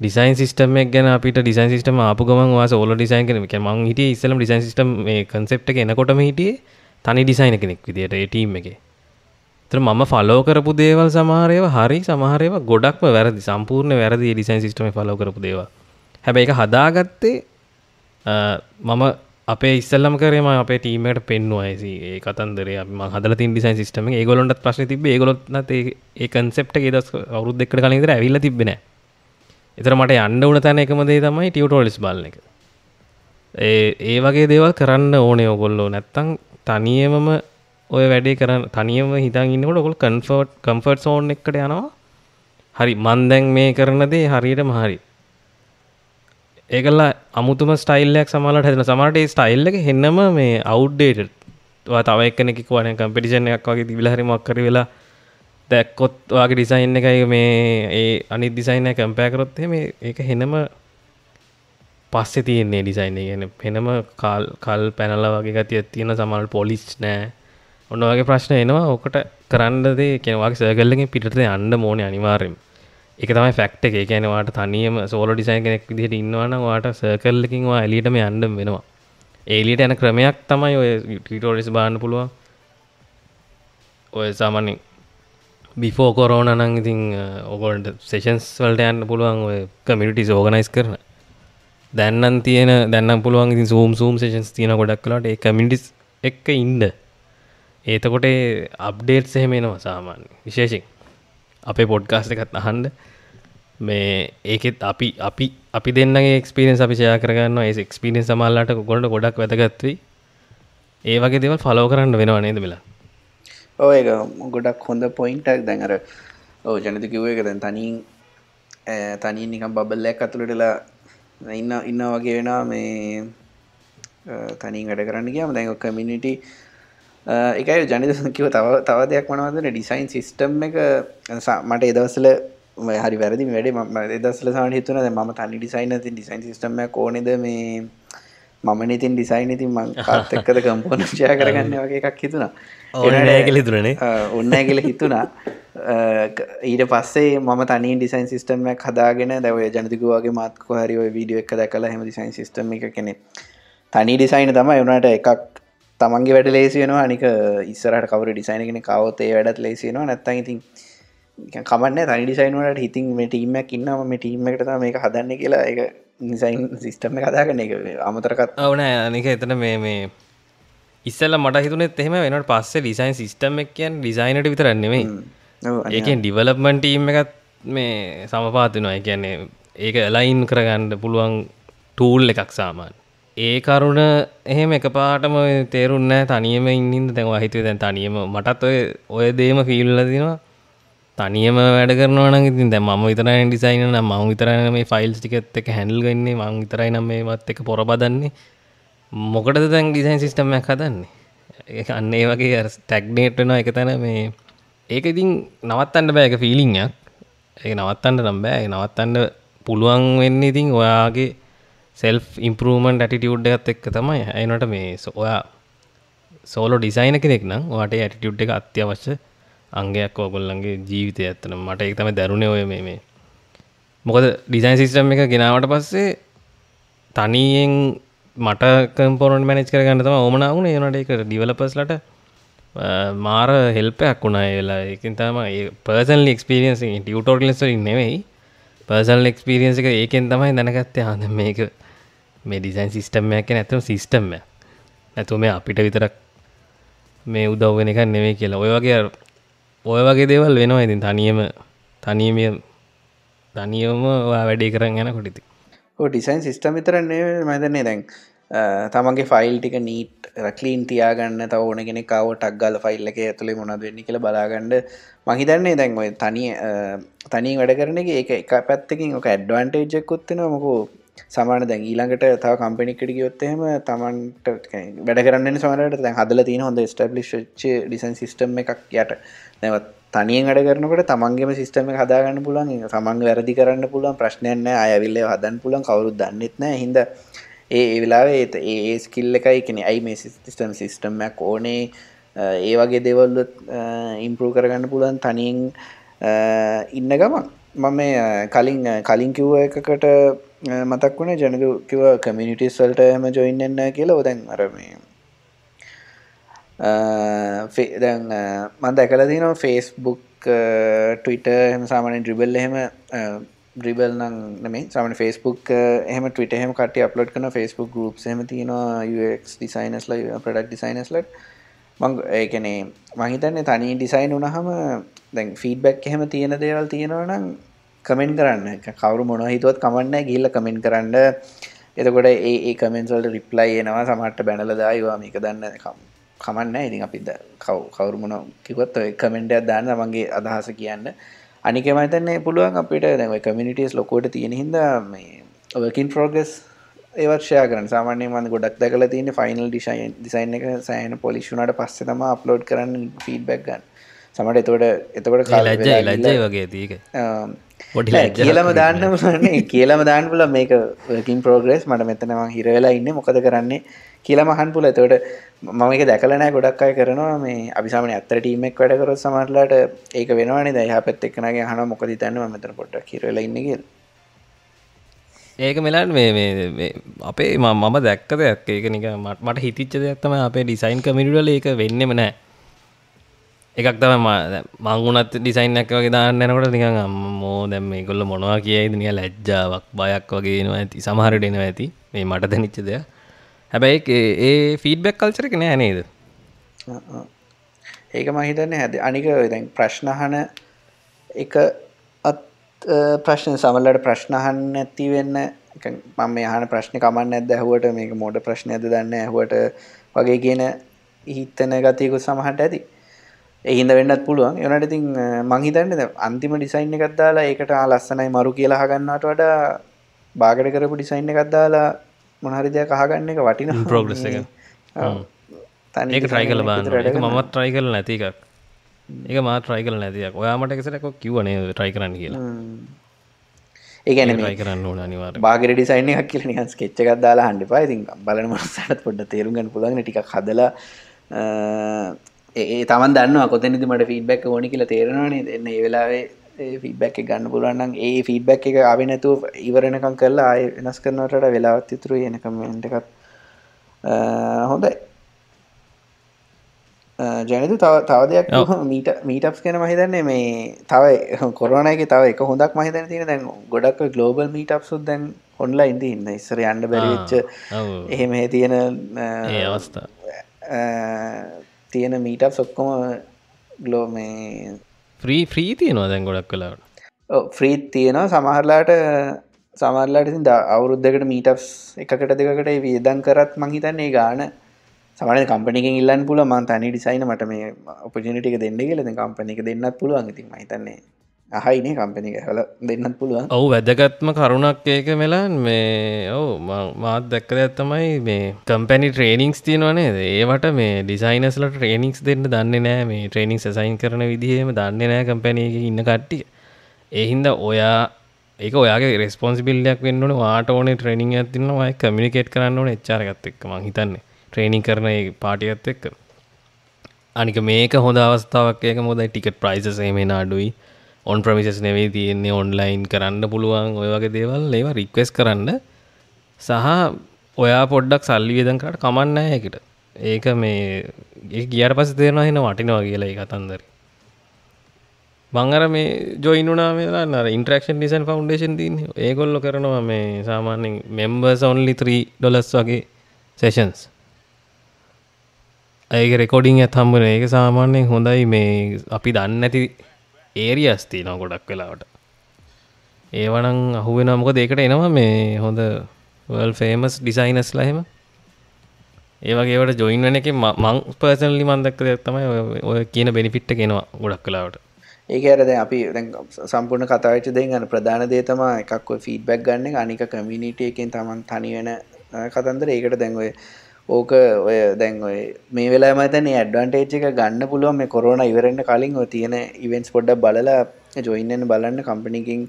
ඩිසයින් සිස්ටම් එක ගැන අපිට ඩිසයින් සිස්ටම් ආපු ගමන් ඔයා සෝලෝ ඩිසයින් කරන එක. මම හිටියේ ඉස්සෙල්ලම ඩිසයින් සිස්ටම් මේ concept එක එනකොටම හිටියේ තනි ඩිසයිනර් කෙනෙක් විදියට ඒ ටීම් එකේ. ඒතර මම ෆලෝ කරපු දේවල් සමහර ඒවා හරි සමහර ඒවා ගොඩක්ම වැරදි. සම්පූර්ණ වැරදි ඒ ඩිසයින් සිස්ටම් එක ෆලෝ කරපු දේවල්. හැබැයි ඒක හදාගත්තේ මම අපේ ඉස්සෙල්ලම කරේ මම අපේ ටීම් එකට පෙන්නුවා ඒ කතන්දරේ අපි මම හදලා තියෙන ඩිසයින් සිස්ටම් එක. ඒගොල්ලොන්ටත් ප්‍රශ්නේ තිබ්බේ. ඒගොල්ලොත් නැත් ඒ concept එක ඊදස් අවුරුදු දෙකකට කලින් විතර ඇවිල්ලා තිබ්බේ නෑ. එතර මට යන්න උන තැන එකම දේ තමයි ටියුටෝරියල්ස් බලන එක. ඒ වගේ දේවල් කරන්න ඕනේ ඔයගොල්ලෝ නැත්තම් තනියමම ඔය වැඩේ කරන තනියම හිතන් ඉන්නකොට ඔයගොල්ලෝ කම්ෆර්ට් සෝන් එකකට යනවා. හරි මන් දැන් මේ කරන දේ හරියටම හරි. ඒකල අමුතුම ස්ටයිල් එකක් සමාලලට හදන සමාලට ඒ ස්ටයිල් එක හෙන්නම මේ අවුට්ඩේටඩ්. ඔයා තව එක්කෙනෙක් එක්ක වනේ කම්පිටිෂන් එකක් වගේ දිවිලා හරි මොකක් කරේ වෙලා දැක්කොත් ඔයාගේ ඩිසයින් එකයි මේ ඒ අනිත් ඩිසයින් එක කම්පෙයාර් කරොත් එහෙම ඒක හෙන්නම පස්සේ තියෙන්නේ ඩිසයින් එක කියන්නේ වෙනම කල් පැනලා වගේ ගතියක් තියෙන සමහරවල් පොලිෂ් නැහැ. ඔන්න ඔයගේ ප්‍රශ්න එනවා. ඔකට කරන්න දේ කියන්නේ ඔයගේ සර්කල් එකෙන් පිටට යන්න ඕනේ අනිවාර්යයෙන්ම. ඒක තමයි ෆැක්ට් එක. ඒ කියන්නේ ඔයාට තනියම සෝලෝ ඩිසයින් කෙනෙක් විදිහට ඉන්නවා නම් ඔයාට සර්කල් එකකින් ඔයා එළියටම යන්න වෙනවා. ඒ එළියට යන ක්‍රමයක් තමයි ඔය ටියුටෝරියල්ස් බලන්න පුළුවන්. ඔය සාමාන්‍යයෙන් බිෆෝර් කොරෝනා නම් ඉතින් ඔයගොල්ලන්ට සෙෂන්ස් වලට යන්න පුළුවන් ඔය කමියුනිටිස් ඕගනයිස් කරන. දැන්නම් තියෙන දැන්නම් පුළුවන් ඉතින් සූම් සෙෂන්ස් තියෙන ගොඩක් වෙලාවට ඒ කමියුනිටිස් එක්ක ඉන්න. එතකොට ඒ අප්ඩේට්ස් එහෙම එනවා සාමාන්‍ය. විශේෂයෙන් අපේ පොඩ්කාස්ට් එකත් අහන්න මේ ඒකෙත් අපි දෙන්නගේ එක්ස්පීරියන්ස් අපි ෂෙයා කරගන්නවා. ඒ එක්ස්පීරියන්ස් සමහරලාට ඔයගොල්ලන්ට ගොඩක් වැදගත් වෙයි. ඒ වගේ දේවල් ෆලෝ කරන්න වෙනවා නේද මෙලා? ඔව් ඒක ගොඩක් හොඳ පොයින්ට් එකක්. දැන් අර ඔව් ජනිත කිව්ව එක දැන් තනියෙන් නිකන් බබල් එකක් අතුලටලා ඉන්න ඉන්න වගේ වෙනවා මේ තනින් වැඩ කරන්න ගියාම. දැන් ඔය කමියුනිටි එකයි ජනිත කිව්ව තව දෙයක් මොනවද ඩිසයින් සිස්ටම් එක. මට ඒ දවස්වල හරි වැරදි මේ වැඩේ මම ඒ දවස්වල සාමාන්‍ය හිතුණා දැන් මම තනි ඩිසයිනර් ඉතින් ඩිසයින් සිස්ටම් එකක් ඕනේද මේ මමනේ ඉතින් ඩිසයින් ඉතින් මම කාත් එක්කද කම්පොනන්ට් ෂෙයා කරගන්නේ වගේ එකක් හිතුණා. ඕනේ නැහැ කියලා හිතුණනේ. ඕනේ නැහැ කියලා හිතුණා. ඊට පස්සේ මම තනියෙන් ඩිසයින් සිස්ටම් එකක් හදාගෙන දැන් ඔය ජනිත කිව්වාගේ මාත් කොහරි ඔය වීඩියෝ එක දැකලා එහෙම ඩිසයින් සිස්ටම් එක කියන්නේ තනි ඩිසයින් තමයි. උනාට එකක් තමන්ගේ වැඩ ලේසි වෙනවා. අනික ඉස්සරහට කවුරු ඩිසයින් කෙනෙක් ආවොත් ඒ වැඩත් ලේසි වෙනවා. නැත්තම් ඉතින් නිකන් කමන්නේ තනි ඩිසයින් වලට. ඉතින් මේ ටීම් එකක් ඉන්නවා මේ ටීම් එකට තමයි මේක හදන්නේ කියලා ඒක ඩිසයින් සිස්ටම් එක හදාගන්න එක අමතරකත් ඕ නෑ. අනික එතන මේ ඉස්සෙල්ලා මට හිතුනෙත් එහෙම වෙනවට පස්සේ ඩිසයින් සිස්ටම් එක කියන්නේ ඩිසයිනර්ට විතරක් නෙමෙයි. ඒක ඩිවලොප්මන්ට් ටීම් එකත් මේ සමපාත වෙනවා. ඒ කියන්නේ ඒක ඇලයින් කරගන්න පුළුවන් ටූල් එකක් සාමාන්‍ය. ඒ කරුණ එහෙම එකපාරටම තේරුන්නේ නැහැ. තනියම ඉන්න දැන් ඔය හිතුවේ දැන් තනියම මටත් ඔය දෙයම ෆීල් වෙලා තිනවා. තනියම වැඩ කරනවා නම් ඉතින් දැන් මම විතරයි ඩිසයින් කරනවා. මම විතරයි මේ ෆයිල්ස් ටිකත් එක හැන්ඩල් කරන්නේ. මම විතරයි නම් මේවත් එක පොර බදන්නේ. මොකටද දැන් ඩිසයින් සිස්ටම් එකක් හදන්නේ? ඒක අන්න ඒ වගේ අර ස්ටැග්නේට් වෙනවා එක තැන මේ ඒක ඉතින් නවත්තන්න බෑ. ඒක ෆීලිං එකක්. ඒක නවත්තන්න නම් බෑ. ඒක නවත්තන්න පුළුවන් වෙන්නේ ඉතින් ඔයාගේ self improvement attitude එකත් එක්ක තමයි. ඒනොට මේ ඔයා solo designer කෙනෙක් නම් ඔයාට ඒ attitude එක අත්‍යවශ්‍ය අංගයක් ඔයගොල්ලන්ගේ ජීවිතය ඇත්තනම. මට ඒක තමයි දැනුනේ ඔය මේ මොකද design system එක ගෙනාවට පස්සේ තනියෙන් මට component manage කරගන්න තමයි ඕමනා වුණේ. ඒනොට ඒක developers ලට මාර හෙල්පයක් වුණා ඒ වෙලාවේ. ඒකෙන් තමයි පර්සනල් එක්ස්පීරියන්ස් එක ටියුටෝරියල්ස් වලින් නෙමෙයි පර්සනල් එක්ස්පීරියන්ස් එක ඒකෙන් තමයි දැනගත්තේ. ආ දැන් මේක මේ ඩිසයින් සිස්ටම් එකක් කියන්නේ ඇත්තම සිස්ටම් එකක්. නැතුව මේ අපිට විතරක් මේ උදව් වෙන එකක් නෙමෙයි කියලා. ඔය වගේ දේවල් වෙනවා ඉතින් තනියම ඔයා වැඩේ කරන් යනකොට ඉතින්. ඔය ඩිසයින් සිස්ටම් විතරක් නෙමෙයි මම දන්නේ දැන් තමන්ගේ ෆයිල් ටික නීට් රක්ලීන් තියාගන්න තව ඕන කෙනෙක් ආවොත් ටක් ගාලා ෆයිල් එකේ ඇතුලේ මොනවද වෙන්නේ කියලා බලාගන්න. මං හිතන්නේ දැන් ඔය තනියෙන් වැඩ කරන එක ඒක එක පැත්තකින් ඔක ඇඩ්වාන්ටේජ් එකකුත් වෙනවා. මොකෝ සමහරවිට දැන් ඊළඟට තව කම්පැනි එකකට ගියොත් එහෙම තමන්ට වැඩ කරන්න වෙන සමහරවිට දැන් හදලා තියෙන හොඳ ස්ටැබ්ලිෂ් වෙච්ච ඩිසයින් සිස්ටම් එකක් යට දැන් තනියෙන් වැඩ කරනකොට තමන්ගේම සිස්ටම් එක හදාගන්න පුළුවන්. ඒක තමන්ගේ වැරදි කරන්න පුළුවන් ප්‍රශ්නයක් නැහැ. ආය ඇවිල්ලා හදන්න පුළුවන්. කවුරුත් දන්නෙත් නැහැ. හින්දා ඒ වෙලාවේ ඒ ස්කිල් එකයි කියන්නේ අයි මේ සිස්ටම් එකක් ඕනේ. ඒ වගේ දේවල් ඉම්ප්‍රූව් කරගන්න පුළුවන් තනියෙන් ඉන්න ගමන්. මම මේ කලින් කිව්ව එකකට මතක් වුණේ ජනිත කිව්ව කමියුනිටිස් වලට එහෙම ජොයින් වෙන්න කියලා. ඔය දැන් අර මේ දැන් මම දැකලා තියෙනවා Facebook Twitter එහෙම සාමාන්‍යයෙන් ඩ්‍රිබල් නම් නෙමෙයි සාමාන්‍ය Facebook එහෙම Twitter එහෙම කට්ටිය අප්ලෝඩ් කරන Facebook groups එහෙම තියෙනවා UX designers ලා product designers ලා. මම ඒ කියන්නේ මම හිතන්නේ තනි ඩිසයින් වුණාම දැන් feedback එහෙම තියෙන දේවල් තියෙනවා නම් comment කරන්න. කවුරු මොනවා හිතුවත් කමක් නැහැ. ගිහිල්ලා comment කරන්න. එතකොට ඒ comments වලට reply එනවා. සමහරට බැනලා දායිවා මේක දන්නේ කමන්නේ ඉතින් අපි කවුරු මොන කිව්වත් ඔය කමෙන්ට් එකක් දාන්න මගේ අදහස කියන්න. අනික මම හිතන්නේ පුළුවන් අපිට දැන් ඔය කමියුනිටිස් ලොකුවට තියෙන හින්දා මේ work in progress ඒවත් ෂෙයා කරන්න. සාමාන්‍යයෙන් මම ගොඩක් දැකලා තියෙන්නේ ෆයිනල් ඩිසයින් එක සෑහෙන පොලිෂ් වුණාට පස්සේ තමයි අප්ලෝඩ් කරන්න ෆීඩ්බැක් ගන්න. සමහරට එතකොට ලැජ්ජයි වගේ තියෙක. පොඩි ලැජ්ජ කියලාම දාන්න ඕනේ. කියලාම දාන්න පුළුවන් මේක work in progress මට මෙතන මම හිර වෙලා ඉන්නේ මොකද කරන්නේ කියලා මහන් පුළුවන්. එතකොට මම මේක දැකලා නැහැ ගොඩක් අය කරනවා මේ අපි සාමාන්‍යයෙන් අත්තර ටීම් එකක් වැඩ කරොත් සමහරట్లాට ඒක වෙනවනේ. දැන් එහා පැත්තේ එක්කනගේ අහනවා මොකද හිතන්නේ මම මෙතන පොඩ්ඩක් හිර වෙලා ඉන්නේ කියලා. ඒක මෙලන් මේ අපේ මම දැක්ක දෙයක් ඒක නික මට හිතිච්ච දෙයක් තමයි අපේ ඩිසයින් කමියුනිටි වල ඒක වෙන්නේම නැහැ. එකක් තමයි මම වුණත් ඩිසයින් එකක් වගේ දාන්න යනකොට නිකන් අම්මෝ දැන් මේගොල්ලෝ මොනවා කියයිද නික ලැජ්ජාවක් බයක් වගේ එනවා ඇති. සමහර විට එනවා ඇති. මේ මට දැනෙච්ච දෙයක්. හැබැයි ඒ ෆීඩ්බැක් කල්චර් එක නෑ නේද? ඒක මම හිතන්නේ හැද. අනික දැන් ප්‍රශ්න අහන එක ප්‍රශ්න සමහරවිට ප්‍රශ්න අහන්න නැති වෙන්න මම මේ අහන ප්‍රශ්නේ කමන්නේ නැද්ද ඇහුවට මේක මොඩ ප්‍රශ්නයක්ද දන්නේ ඇහුවට වගේ කියන හිතන ගතියකුත් සමහරට ඇති. ඒ හින්දා වෙන්නත් පුළුවන්. ඒ වුණාට ඉතින් මං හිතන්නේ දැන් අන්තිම ඩිසයින් එකක් දාලා ඒකට ලස්සනයි මරු කියලා අහගන්නවට වඩා බාගට කරපු ඩිසයින් එකක් දාලා මොන හරි දෙයක් අහගන්න එක වටිනවා. ප්‍රෝග්‍රස් එක. ඔව්. ඒක try කරලා බලන්න. ඒක මමත් try කරලා නැති එකක්. ඒක මා try කරලා නැති එකක්. ඔයා මට එකසරක් කිව්වනේ try කරන්න කියලා. ඒ කියන්නේ මේ try කරන්න ඕන අනිවාර්යයෙන්. බාගිර ඩිසයින් එකක් කියලා නිකන් sketch එකක් දාලා අහන්න එපා. ඉතින් බලන මනුස්සයාට පොඩ්ඩක් තේරුම් ගන්න පුළුවන් නේ ටිකක් හදලා ඒ තමන් දන්නවා කොතැනද මට feedback එක ඕනේ කියලා තේරෙනවා නේද? එන්න මේ වෙලාවේ ඒ feedback එක ගන්න පුළුවන් නම් ඒ feedback එක ආවේ නැතුව ඉවරනකම් කරලා ආයෙ වෙනස් කරනවට වඩා වෙලාවත් ඉතුරු වෙන comment එකක් හොඳයි. ජනතු තව දෙයක් මීටප්ස් ගැන මහිතන්නේ මේ තව කොරනගේ තව එක හොඳක් මහිතන තියෙන දැන් ගොඩක් ග්ලෝබල් මීටප්සුත් දැන් ඔන්ලයින් ඉන්න ඉස්සර යන්න බැරිවෙච්ච එහෙම තියෙන අවස්ථා තියෙන මීටප්ස් ඔක්කොම ග්ලෝ මේ ෆ්‍රී තියෙනවා දැන් ගොඩක් වෙලාවට. ඔව් ෆ්‍රී තියෙනවා. සමහරලාට ඉතින් අවුරුද්දකට මීටප්ස් එකකට දෙකකට වියදම් කරත් මං හිතන්නේ ගාන සමහර කම්පැනිකින් ඉල්ලන්න පුළුවන් මම තනි ඩිසයින් මට මේ ඔපචුනිටි එක දෙන්න කියලා. දැන් කම්පැනි එක දෙන්නත් පුළුවන්. ඉතින් මම හිතන්නේ අහයිනේ කම්පැනි එක හැවලා දෙන්නත් පුළුවන්. ඔව් වැදගත්ම කරුණක් ඒක මෙලන් මේ ඔව් මාත් දැක්ක දෙයක් තමයි මේ කම්පැනි ට්‍රේනින්ග්ස් තියෙනවා නේද? ඒවට මේ ඩිසයිනර්ස්ලා ට්‍රේනින්ග්ස් දෙන්න දන්නේ නැහැ. මේ ට්‍රේනින්ග්ස් assign කරන විදිහේම දන්නේ නැහැ කම්පැනි එකේ ඉන්න කට්ටිය. ඒ හින්දා ඔයා ඒක ඔයාගේ responsibility එකක් වෙන්න ඕනේ. ඔයාට ඕනේ ට්‍රේනින්ග් එකක් දෙන්න ඕනේ. ඔයා communicate කරන්න ඕනේ HR එකත් එක්ක මං හිතන්නේ. ට්‍රේනින් කරන පාටියත් එක්ක. අනික මේක හොඳ අවස්ථාවක් ඒක මොකද ටිකට් ප්‍රයිසස් එහෙම එන අඩුයි. ඔන් ප්‍රෙමිසස් නෙවෙයි තියෙන්නේ ඔන්ලයින් කරන්න පුළුවන්. ඔය වගේ දේවල් ඒවා රික්වෙස්ට් කරන්න සහ ඔයා පොඩ්ඩක් සල්ලි වියදම් කරාට කමක් නැහැ ඒකට. ඒක මේ ඒක ගියාට පස්සේ තේරෙනවා එන වටිනවා කියලා ඒ කතන්දරේ. මම අර මේ ජොයින් වුණා මේ දාන්න අර ඉන්ටරැක්ෂන් ඩිසයින් ෆවුන්ඩේෂන් තියෙන්නේ. ඒගොල්ලෝ කරනවා මේ සාමාන්‍යයෙන් members only $3 වගේ sessions. ඒක රෙකෝඩින් ඇත් හම්බුන ඒක සාමාන්‍යයෙන් හොඳයි. මේ අපි දන්න ඇති ඒරියස් තියෙනවා ගොඩක් වෙලාවට. ඒවනම් අහුවෙනවා මොකද ඒකට එනවා මේ හොඳ world famous ඩිසයිනර්ස්ලා එහෙම. ඒ වගේ ඒවට ජොයින් වෙන එකේ මම පර්සනලි මම දැක්ක දෙයක් තමයි ඔය කියන බෙනිෆිට් එක එනවා ගොඩක් වෙලාවට. ඒක ඇර දැන් අපි දැන් සම්පූර්ණ කතා වෙච්ච දෙයින් අර ප්‍රධාන දේ තමයි එකක් ඔය ෆීඩ්බැක් ගන්න එක. අනික කමියුනිටි එකෙන් Taman තනි වෙන කතන්දර. ඒකට දැන් ඔය ඕක ඔය දැන් ඔය මේ වෙලාවෙම හිතන්නේ ඇඩ්වාන්ටේජ් එක ගන්න පුළුවන් මේ කොරෝනා ඉවරෙන්න කලින් ඔය තියෙන ඉවෙන්ට්ස් පොඩ්ඩක් බලලා ජොයින් වෙන්න බලන්න කම්පැනිකින්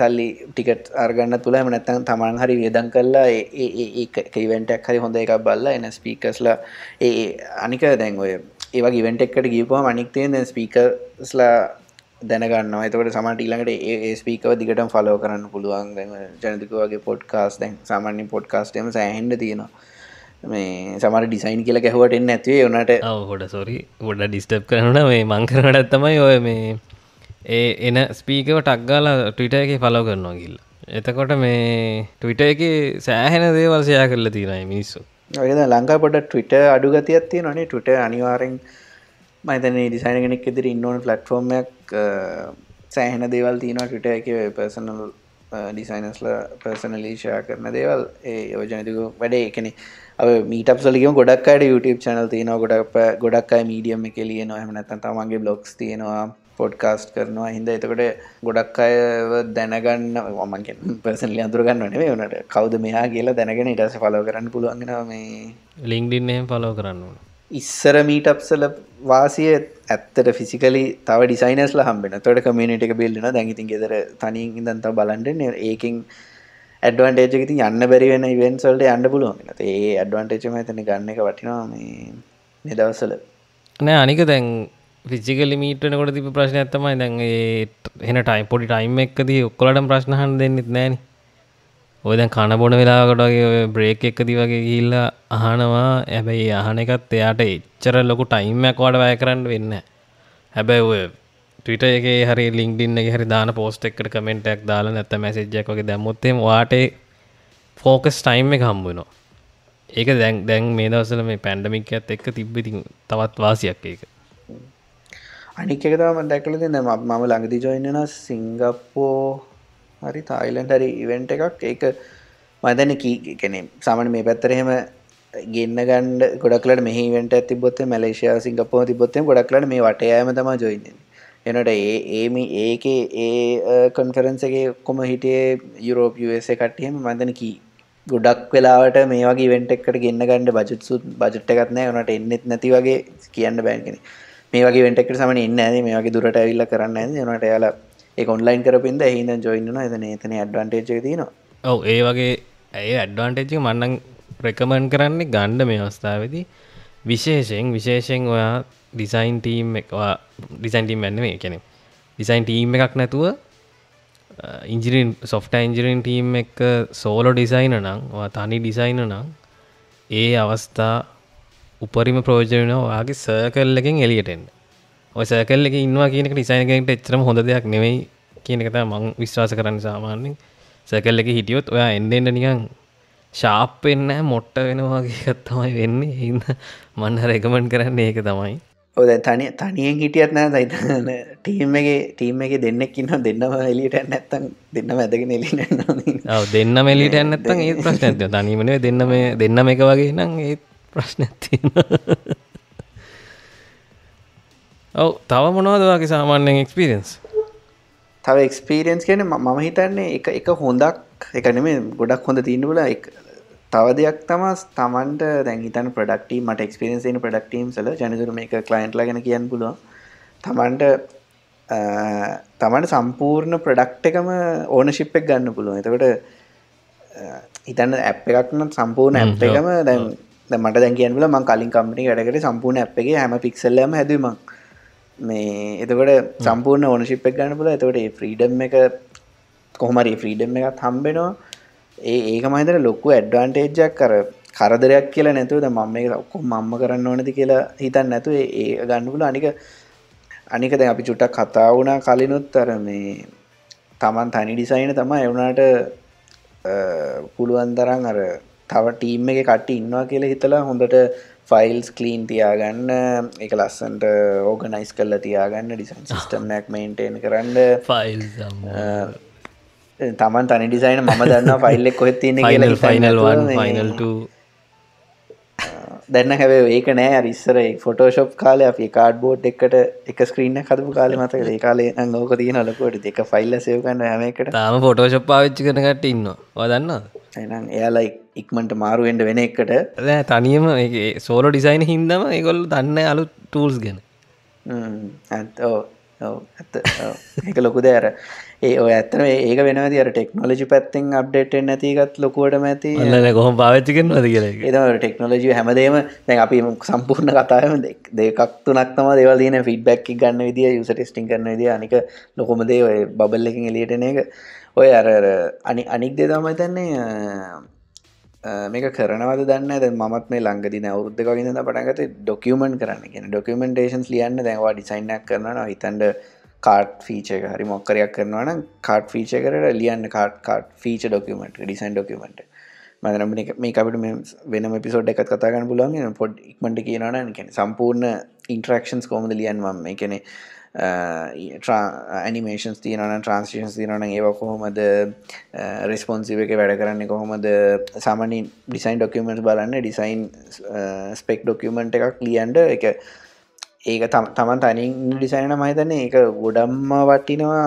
සල්ලි ටිකට් අරගන්න තුලම නැත්නම් Taman හරි වියදම් කරලා ඒ ඉවෙන්ට් එකක් හරි හොඳ එකක් බලලා එන ස්පීකර්ස්ලා අනික දැන් ඔය ඒ වගේ ඉවෙන්ට් එකකට ගිහපුවාම අනික තියෙන දැන් ස්පීකර්ස්ලා දැනගන්නවා. ඒකට සමහරට ඊළඟට ඒ ස්පීකර්ව දිගටම ෆලෝ කරන්න පුළුවන්. දැන් ජනතිකෝ වගේ පොඩ්කාස්ට් දැන් සාමාන්‍ය පොඩ්කාස්ට් එකම සෑහෙන්න තියෙනවා. මේ සමහර ඩිසයින් කියලා ගැහුවට එන්නේ නැති වෙයි උනාට. ඔව් පොඩ සෝරි පොඩ ඩිස්ටර්බ් කරනවා මේ මං කරන වැඩක් තමයි ඔය මේ එන ස්පීකර්ව ටග් ගාලා Twitter එකේ ෆලෝ කරනවා කියලා. එතකොට මේ Twitter එකේ සෑහෙන දේවල් ෂෙයා කරලා තියෙනවා මේ මිනිස්සු. ඔය දැන් ලංකාවේ පොඩ Twitter අඩු ගතියක් තියෙනවා නේ. Twitter අනිවාර්යෙන් මයිතන ඩිසයින් කෙනෙක් ඉදිරි ඉන්න ඕන ප්ලැට්ෆෝම් එකක් සෑහෙන දේවල් තියෙනවා. Twitter එකේ පර්සනල් डिजाइनर्सला पर्सनली शेयर करना देवल योजना देखो बड़े एक नहीं अब मीटअप्स वाले क्यों गोड़क का यूट्यूब चैनल थी ना गोड़क पर गोड़क का मीडियम में के लिए ना हमने तंतामांगे ब्लॉग्स थी ना पॉडकास्ट करना हिंदे तो गोड़े गोड़क का दैनगन वामंगे पर्सनली अंतर्गन वाले में उन्हें काउंट में आ गया ला दैनगन इटा से फॉलो करान पुल अंगे ना मैं लिंक्डइन में फॉलो करान इस्सर मीटअप्स वाला वासी ඇත්තට ෆිසිකලි තව ඩිසයිනර්ස්ලා හම්බෙනවා. ඒතකොට කමියුනිටි එක බිල්ඩ් වෙනවා. දැන් ඉතින් ඊතර තනියෙන් ඉඳන් තව බලන්න ඉන්නේ. ඒකෙන් ඇඩ්වාන්ටේජ් එක ඉතින් යන්න බැරි වෙන ඉවෙන්ට්ස් වලට යන්න පුළුවන්. ඒත් ඒ ඇඩ්වාන්ටේජ් එක මම හිතන්නේ ගන්න එක වටිනවා මේ දවස්වල. නෑ අනික දැන් ෆිසිකලි මීට් වෙනකොට තිබ්බ ප්‍රශ්නයක් තමයි දැන් ඒ එහෙන ටයිම් පොඩි ටයිම් එකකදී ඔක්කොලටම ප්‍රශ්න අහන්න දෙන්නෙත් නෑනේ. ඔය දැන් කන බොන වෙලාවකට වගේ ඔය බ්‍රේක් එකදී වගේ ගිහිල්ලා අහනවා. හැබැයි අහන එකත් එයාට එච්චර ලොකු ටයිම් එකක් වඩ වැය කරන්න වෙන්නේ නැහැ. හැබැයි ඔය Twitter එකේ හරි LinkedIn එකේ හරි දාන post එකකට comment එකක් දාලා නැත්නම් message එකක් වගේ දැම්මොත් එහෙම ඔයාට focus time එක හම්බ වෙනවා. ඒක දැන් මේ දවස්වල මේ pandemic එකත් එක්ක තිබ්බ ඉතින් තවත් වාසියක් ඒක. අනික එක තමයි මම දැකලා තියෙන මම ළඟදී join වෙනවා Singapore හරි තායිලන්ඩ් හරි ඉවෙන්ට් එකක් ඒක මම දැන් කියන්නේ සාමාන්‍ය මේ පැත්තට එහෙම ගෙන්න ගන්න ගොඩක් වෙලාට මෙහි ඉවෙන්ට් එකක් තිබ්බොත් එහෙම මැලේසියා සිංගප්පූරුව තිබ්බොත් එහෙම ගොඩක් වෙලාට මේ වටේ ආයම තමයි ජොයින් වෙන්නේ එනකොට මේ ඒකේ කොන්ෆරන්ස් එකේ කොහොම හිටියේ යුරෝප් US එකට එහෙම මම දැන් ගොඩක් වෙලාවට මේ වගේ ඉවෙන්ට් එකකට ගෙන්න ගන්න බජට් එකක් නැහැ උනාට එන්නෙත් නැති වගේ කියන්න බෑ කියන්නේ මේ වගේ ඉවෙන්ට් එකකට සාමාන්‍යයෙන් එන්නේ නැහැ මේ වගේ දුරට ඇවිල්ලා කරන්න නැහැ උනාට එයාලා एक ऑनलाइन कर पिंदा ही ना जॉइन होना इतने इतने एडवांटेज है दीनो ओ ये वाके ये एडवांटेज को मानना रेकमेंड कराने गांड में व्यवस्था है दी विशेषें वो या डिजाइन टीम में नहीं क्या नहीं डिजाइन टीम में काकना तो इंजीनियरिंग सॉफ्टवेयर इंजीनियरिंग टीम में एक सोलो डिजाइनर ना वो थानी डिजाइनर ना ये अवस्था ऊपर ही में प्रोजेक्ट हो आगे सर्कल लगेंगे एलियटेंड ඔය සර්කල් එකේ ඉන්නවා කියන එක ඩිසයින් එකකට එච්චරම හොඳ දෙයක් නෙවෙයි කියන එක තමයි මම විශ්වාස කරන්නේ සාමාන්‍යයෙන් සර්කල් එකේ හිටියොත් ඔයා එන්න නිකන් ෂාප් වෙන්නේ නැහැ මොට්ට වෙනවා වගේ එකක් තමයි වෙන්නේ ඒ හින්දා මම රෙකමන්ඩ් කරන්නේ ඒක තමයි ඔය දැන් තනියෙන් හිටියත් නැහැ ටීම් එකේ දෙන්නෙක් ඉන්නවා දෙන්නම එළියට යන්න නැත්තම් දෙන්නම ඇදගෙන එළියට යනවා ඔව් දෙන්නම එළියට යන්න නැත්තම් ඒත් ප්‍රශ්නයක් තියෙනවා තනියම නෙවෙයි දෙන්නම එක වගේ නම් ඒත් ප්‍රශ්නයක් තියෙනවා ඔව් තව මොනවද වාගේ සාමාන්‍යයෙන් එක්ස්පීරියන්ස් තව එක්ස්පීරියන්ස් කියන්නේ මම හිතන්නේ එක හොඳක් එක නෙමෙයි ගොඩක් හොඳ තියෙන බලා එක තව දෙයක් තමයි Tamanට දැන් හිතන්න ප්‍රොඩක්ට් ටීම් මට එක්ස්පීරියන්ස් තියෙන ප්‍රොඩක්ට් ටීම්ස් වල ජනදුර මේක ක්ලයන්ට්ලා ගැන කියන්න පුළුවන් Tamanට සම්පූර්ණ ප්‍රොඩක්ට් එකම ඕනර්ෂිප් එක ගන්න පුළුවන් එතකොට හිතන්න ඇප් එකක් නම් සම්පූර්ණ ඇප් එකම දැන් මට දැන් කියන්න බලා මම කලින් කම්පැනි වැඩ කරේ සම්පූර්ණ ඇප් එකේ හැම පික්සල් එකම හැදුවේ මම මේ එතකොට සම්පූර්ණ ඕනර්ෂිප් එක ගන්න පුළුවන්. එතකොට මේ ෆ්‍රීඩම් එක කොහොම හරි ෆ්‍රීඩම් එකත් හම්බෙනවා. ඒකම හිතන ලොකු ඇඩ්වාන්ටේජ් එකක් අර කරදරයක් කියලා නැතුව දැන් මම මේක කොහොම මම්ම කරන්න ඕනේද කියලා හිතන්නේ නැතුව ඒක ගන්න පුළුවන්. අනික දැන් අපි චුට්ටක් කතා වුණා කලිනුත් අර මේ Taman තනි ඩිසයිනර් තමයි ඒ උනාට පුළුවන් තරම් අර තව ටීම් එකේ කට්ටිය ඉන්නවා කියලා හිතලා හොඳට ෆයිල්ස් ක්ලීන් තියාගන්න ඒක ලස්සනට ඕගනයිස් කරලා තියාගන්න ඩිසයින් සිස්ටම් එකක් මේන්ටේන් කරන්න ෆයිල්ස් Taman තනි ඩිසයිනර් මම දන්නවා ෆයිල් එක කොහෙද තියෙන්නේ කියලා ෆයිනල් 1 ෆයිනල් 2 දැන් නම් හැබැයි ඒක නෑ අර ඉස්සර ඒ Photoshop කාලේ අපි කාඩ්බෝඩ් එකකට එක ස්ක්‍රීන් එකක් හදපු කාලේ මතකද ඒ කාලේ නම් ඕක තියෙනවා ලොකුවට දෙක ෆයිල් සේව් කරන හැම එකකට තාම Photoshop පාවිච්චි කරන කට්ටිය ඉන්නවා ඔයා දන්නවද එහෙනම් එයාලා ඉක්මනට මාරු වෙන්න වෙන එකට දැන් තනියම මේ සෝලෝ ඩිසයින් හින්දාම ඒගොල්ලෝ දන්නේ අලුත් ටූල්ස් ගැන ඒක ලොකුද අර ඔය ඇත්තටම ඒක වෙනවදී අර ටෙක්නොලොජි පැත්තෙන් අප්ඩේට් වෙන්නේ නැති එකත් ලොකුවටම ඇති නෑ කොහොම පාවිච්චි කරනවද කියලා ඒක ඒ තමයි ටෙක්නොලොජි හැමදේම දැන් අපි සම්පූර්ණ කතාවෙම දෙකක් තුනක් තමයි දේවල් තියෙන ෆීඩ්බැක් එක ගන්න විදිය යූසර් ටෙස්ටිං කරන විදිය අනික ලොකුම දේ ඔය බබල් එකෙන් එළියට එන එක ඔය අර අනික් දේ තමයි තන්නේ මේක කරනවද දන්නේ දැන් මමත් මේ ළඟදී දැන් අවුරුද්දක වගේ ඉඳන් පටන් ගත්තේ ડોකියුමන්ට් කරන්න කියන්නේ ડોකියුමන්ටේෂන්ස් ලියන්න දැන් ඔයා ඩිසයින් එකක් කරනවා නම් හිතන්න කාඩ් ෆීචර් එක හරි මොකක් කරයක් කරනවා නම් කාඩ් ෆීචර් එකට ලියන්න card feature document design document මම දැන් මේක අපිට මේ වෙනම එපිසෝඩ් එකකට කතා කරන්න පුළුවන් නේ පොඩ් ඉක්මනට කියනවා නම් කියන්නේ සම්පූර්ණ ඉන්ටරැක්ෂන්ස් කොහොමද ලියන්නේ මම කියන්නේ animations තියෙනවා transitions තියෙනවා නම් ඒවා කොහොමද responsive එකේ වැඩ කරන්නේ කොහොමද සාමාන්‍ය design documents බලන්නේ design spec document එකක් ලියන්න ඒක ඒක තමන් තනින් design නම් හිතන්නේ ඒක ගොඩක්ම වටිනවා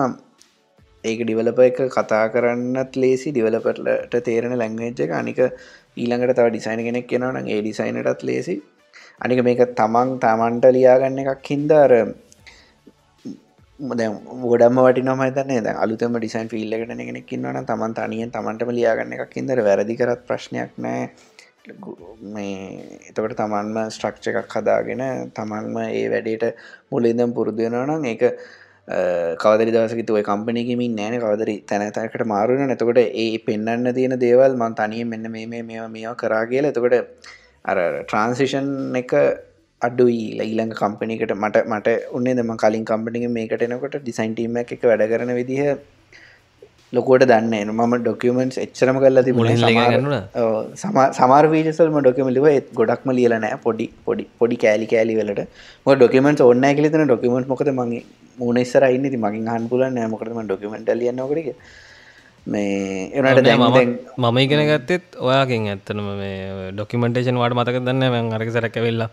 ඒක developer එක කතා කරන්නත් ලේසි developer ලට තේරෙන language එක අනික ඊළඟට තව design කෙනෙක් කියනවා නම් ඒ design එකටත් ලේසි අනික මේක තමන්ට ලියා ගන්න එකක් හින්දා අර දැන් ගොඩක්ම වටිනවා මම හිතන්නේ දැන් අලුතෙන්ම ඩිසයින් ෆීල්ඩ් එකට එන කෙනෙක් ඉන්නවා නම් තමන් තනියෙන් තමන්ටම ලියා ගන්න එකක් හින්දා වැරදි කරත් ප්‍රශ්නයක් නැහැ මේ එතකොට තමන්ම ස්ට්‍රක්චර් එකක් හදාගෙන තමන්ම ඒ වැඩේට මුලින්දම පුරුදු වෙනවා නම් ඒක කවදරි දවසක ඉතින් ඔය කම්පැනි එකෙම ඉන්නේ නැහැ නේ කවදරි තැනකට මාරු වෙනවා නේ එතකොට ඒ පෙන්වන්න තියෙන දේවල් මම තනියෙන් මෙන්න මේවා කරා කියලා එතකොට අර ට්‍රාන්සිෂන් එක අඩුයි ඊළඟ කම්පැනි එකට මට උන්නේ දැන් මම කලින් කම්පැනි එකේ මේකට එනකොට ඩිසයින් ටීම් එකක් එක වැඩ කරන විදිහ ලොකුවට දන්නේ නැහැ මම ડોකියුමන්ට්ස් එච්චරම කරලා තිබුණේ සමහර ෆීචර්ස් වල මම ડોකියුමන්ට් ලිව්වා ඒත් ගොඩක්ම ලියලා නැහැ පොඩි කෑලි වලට මොකද ડોකියුමන්ට්ස් ඕනේ නැහැ කියලා හිතන ડોකියුමන්ට් මොකද මම මූණ ඉස්සරහා ඉන්නේ ඉතින් මගෙන් අහන්න පුළුවන් නෑ මොකටද මම ડોකියුමන්ට් ලියන්න ඕකද කියලා මේ ඒනට දැන් මම ඉගෙන ගත්තෙත් ඔයාගෙන් ඇත්තටම මේ ડોකියුමන්ටේෂන් වාට මතකද දන්නේ නැහැ මම අරක සරක් ඇවිල්ලා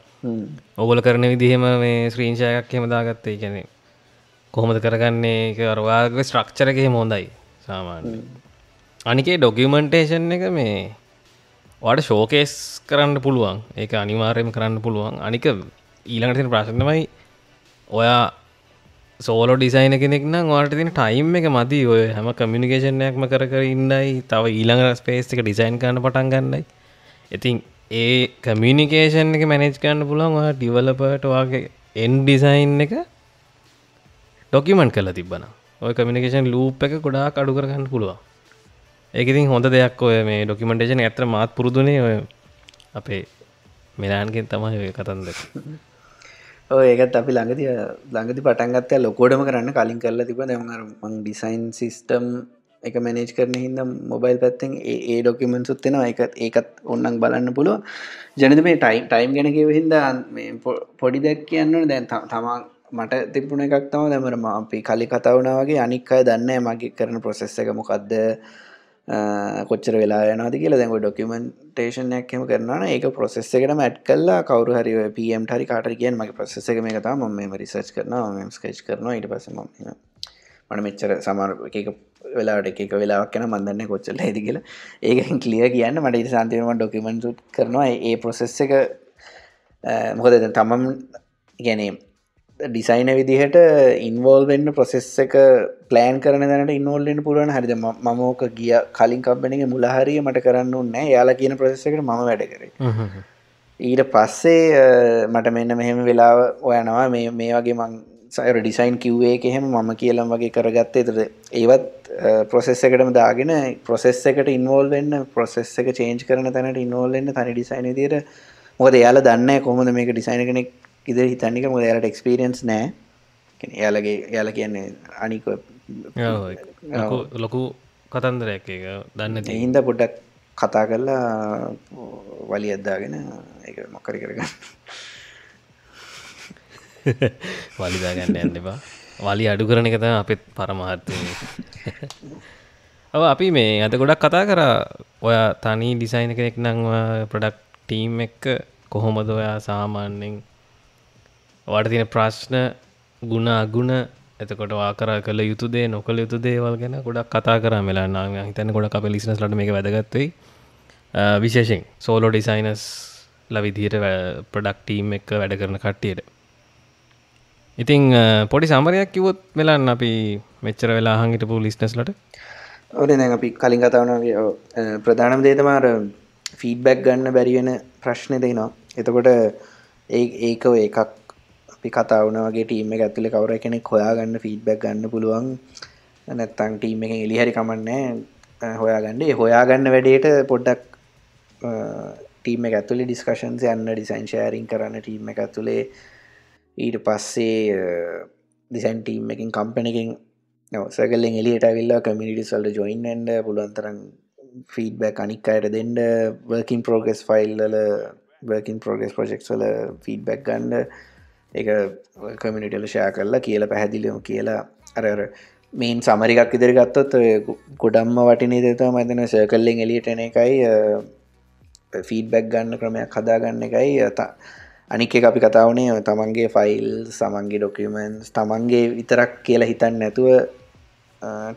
ඔගොල්ලෝ කරන විදිහෙම මේ ස්ක්‍රීන්ෂොට් එකක් එහෙම දාගත්තා ඒ කියන්නේ කොහොමද කරගන්නේ ඒක අර ඔයාගේ ස්ට්‍රක්චර් එක එහෙම හොඳයි සාමාන්‍යයෙන් අනිකේ ડોකියුමන්ටේෂන් එක මේ ඔයාට ෂෝකේස් කරන්න පුළුවන් ඒක අනිවාර්යයෙන්ම කරන්න පුළුවන් අනික ඊළඟට තියෙන ප්‍රශ්න තමයි ඔයා සෝලෝ ඩිසයින් කෙනෙක් නම් ඔයාලට තියෙන ටයිම් එක මදි ඔය හැම කමියුනිකේෂන් එකක්ම කර ඉන්නයි තව ඊළඟ ස්පේස් එක ඩිසයින් කරන්න පටන් ගන්නයි. ඉතින් ඒ කමියුනිකේෂන් එක මැනේජ් කරන්න පුළුවන් ඔයා ඩෙවලොපර්ට ඔයාගේ එන්ඩ් ඩිසයින් එක ડોකියුමන්ට් කරලා තිබ්බනම් ඔය කමියුනිකේෂන් ලූප් එක ගොඩාක් අඩු කරගන්න පුළුවන්. ඒක ඉතින් හොඳ දෙයක් ඔය මේ ડોකියුමන්ටේෂන් ඇත්තට මාත් පුරුදුනේ ඔය අපේ මෙලාන්ගෙන් තමයි ඔය කතන්දර. ඒකත් අපි ළඟදි පටන්ගත්තය ලොකෝඩම කරන්න කලින් කරලා තිබ දෙමඟ ඩිසයින් සිිස්ටම් එක මැනේජ් කරන හිද මොබයිල් පැත්තෙන් ඒ ඩොකිමෙන් සුත්තෙනවා ඒකත් ඔන්නක් බලන්න පුළුව ජනත මේ ටයිම් ගැන කිවහින්ද පොඩි දැක් කියන්න දැන් තමා මට තිබුණ එකක් තම දැමරම අපි කලි කතාවනාවගේ අනික් අය දන්න මගේ කරන ප්‍රොසෙස්ස එක මොකක්ද කොච්චර වෙලා යනවාද කියලා දැන් ඔය ડોකියුමන්ටේෂන් එකක් එහෙම කරනවා නම් ඒක process එකටම ඇඩ් කරලා කවුරු හරි ඔය PM ට හරි කාට හරි කියන්නේ මගේ process එක මේක තමයි මම මේව රිසර්ච් කරනවා මම ස්කෙච් කරනවා ඊට පස්සේ මම එහෙනම් මට මෙච්චර සමහර එක වෙලාවට එක වෙලාවක් යනවා මම දන්නේ කොච්චර ලයිද කියලා ඒකෙන් clear කියන්න මට ඊට සාන්තිව මම document shoot කරනවා ඒ process එක මොකද දැන් තමම කියන්නේ ඩිසයින විදිහට ඉන්වෝල් වෙන්න ප්‍රොසෙස් එක ප්ලෑන් කරන දැනට ඉන්වෝල්ෙන්න්න පුළුවන් හරිද මමෝක ගිය කලින් කම්පනගේ මුලහරිය මට කරන්න නෑ යාලා කියන ප්‍රසෙසකට ම වැඩ කර ඊට පස්සේ මට මෙන්න මෙහෙම වෙලා ඔයනවා මේ වගේ මං සයර ඩිසයින් කිව්වේ එහෙම මම කියලම් වගේ කරගත්තේ තුරද ඒවත් ප්‍රොසෙස් එකටම දාගෙන ප්‍රොසෙස් එකට ඉන්වෝල් වෙන්න ප්‍රොසෙස් එක චේන්ජ් කරන තැනට ඉන්වෝල්ෙන්න්න තනි ඩිසයින දිර මොකද යාලා දන්න කොහොමද මේක ඩිසයින කෙනෙක් ඉදිරි හිතන්නක මොකද එයාලට එක්ස්පීරියන්ස් නැහැ එයාලගේ එයාලා කියන්නේ අනික ලොකු කතන්දරයක් ඒක දන්නේ නැති හින්ද පොඩ්ඩක් කතා කරලා වලියක් දාගෙන ඒක මොකරි කරගන්න වලිය දාගන්න යන්න එපා වලිය අඩු කරන එක තමයි අපේ පරමාර්ථය ඔව් අපි මේ අද ගොඩක් කතා කරා ඔයා තනි ඩිසයිනර් කෙනෙක් නම් ප්‍රොඩක්ට් ටීම් එක කොහොමද ඔයා සාමාන්‍යයෙන් වාට තියෙන ප්‍රශ්න ගුණ අගුණ එතකොට වා කර කළ යුතු දේ නොකළ යුතු දේවල් ගැන ගොඩක් කතා කරා මෙලා මම හිතන්නේ ගොඩක් අපේ ලිසනර්ස් ලට මේක වැදගත් වෙයි විශේෂයෙන් සෝලෝ ඩිසයිනර්ස් ලා විදියට ප්‍රොඩක්ට් ටීම් එක වැඩ කරන කට්ටියට ඉතින් පොඩි සමරයක් කිව්වොත් මෙලන්න අපි මෙච්චර වෙලා අහන් හිටපු ලිසනර්ස් ලට ඔතන දැන් අපි කලින් කතා වුණා ප්‍රධානම දේ තමයි අර ෆීඩ්බැක් ගන්න බැරි වෙන ප්‍රශ්නේ දෙනවා එතකොට ඒක එකක් අපි කතා වුණ වගේ ටීම් එක ඇතුලේ කවුරු කෙනෙක් හොයාගන්න ෆීඩ්බැක් ගන්න පුළුවන් නැත්නම් ටීම් එකෙන් එළිය හරි කමන්නේ හොයාගන්න ඒ හොයාගන්න වැඩේට පොඩ්ඩක් ටීම් එක ඇතුලේ ඩිස්කෂන්ස් යන්න ඩිසයින් ෂෙයාරින් කරන්න ටීම් එක ඇතුලේ ඊට පස්සේ ඩිසයින් ටීම් එකෙන් කම්පැනි එකෙන් නෝ සර්කල්ෙන් එළියට අවිල්ලා කමියුනිටිස් වලට ජොයින් වෙන්න පුළුවන් තරම් ෆීඩ්බැක් අනික් අයට දෙන්න work in progress ෆයිල් වල work in progress projects වල ෆීඩ්බැක් ගන්න एक कम्युनिटीला शेअर केला की पहादिले केला अरे अरे मेन सामरिका किधर गतो तो कुटुंबा वाटी नहीं देता मैं तेना सर्कलिंग एलियटने का ही फीडबैक गाने क्रमे खदा गाने का ही अनेक कापी कथाओं ने तमंगे फाइल्स तमंगे डॉक्यूमेंट्स तमंगे इतरा केला हितन नहीं तो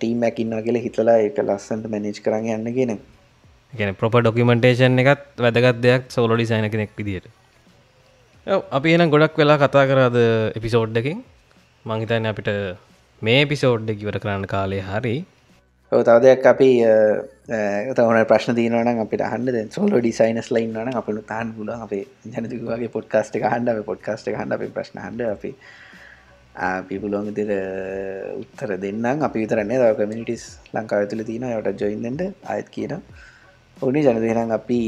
टीम में किन्ना केला हितला एक लास्ट मैनेज कराएंगे अन्य की नहीं क्या नहीं प्रॉपर डॉक्यूमेंटेशन ने का वैधता देख सोलो डिजाइन की नहीं दिए अभी ये ना गुड़क वेला कथा करा द एपिसोड देखें मांगता है ना पिटे මේ එපිසෝඩ් එක ඉවර කරන්න කාලේ හරි. ඔව් තව දෙයක් අපි තව හොරේ ප්‍රශ්න තියෙනවා නම් අපිට අහන්න දැන් සෝලෝ ඩිසයිනර්ස්ලා ඉන්නවා නම් අපිට අහන්න පුළුවන් අපේ ජනතිකවාගේ පොඩ්කාස්ට් එක අහන්න අපේ පොඩ්කාස්ට් එක අහන්න අපේ ප්‍රශ්න අහන්න අපි අපි පුළුවන් විදිහට උත්තර දෙන්නම් අපි විතරක් නෑ තව කමියුනිටිස් ලංකාව ඇතුලේ තියෙනවා ඒවට ජොයින් වෙන්න ආයෙත් කියනවා. ඕනේ ජනතික නම් අපි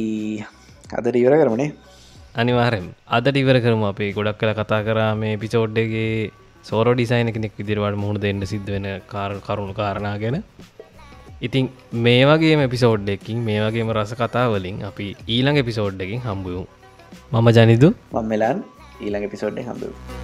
අදට ඉවර කරමුනේ. අනිවාර්යෙන්ම අදට ඉවර කරමු අපි ගොඩක් වෙලා කතා කරා මේ එපිසෝඩ් එකේ සෝරෝ ඩිසයින් එකෙනෙක් විදිහට මුහුණ දෙන්න සිද්ධ වෙන කරුණු කාරණා ගැන. ඉතින් මේ වගේම එපිසෝඩ් එකකින් මේ වගේම රස කතා වලින් අපි ඊළඟ එපිසෝඩ් එකකින් හම්බ වෙමු. මම ජනිදු. මම මෙලන්. ඊළඟ එපිසෝඩ් එකේ හම්බ වෙමු.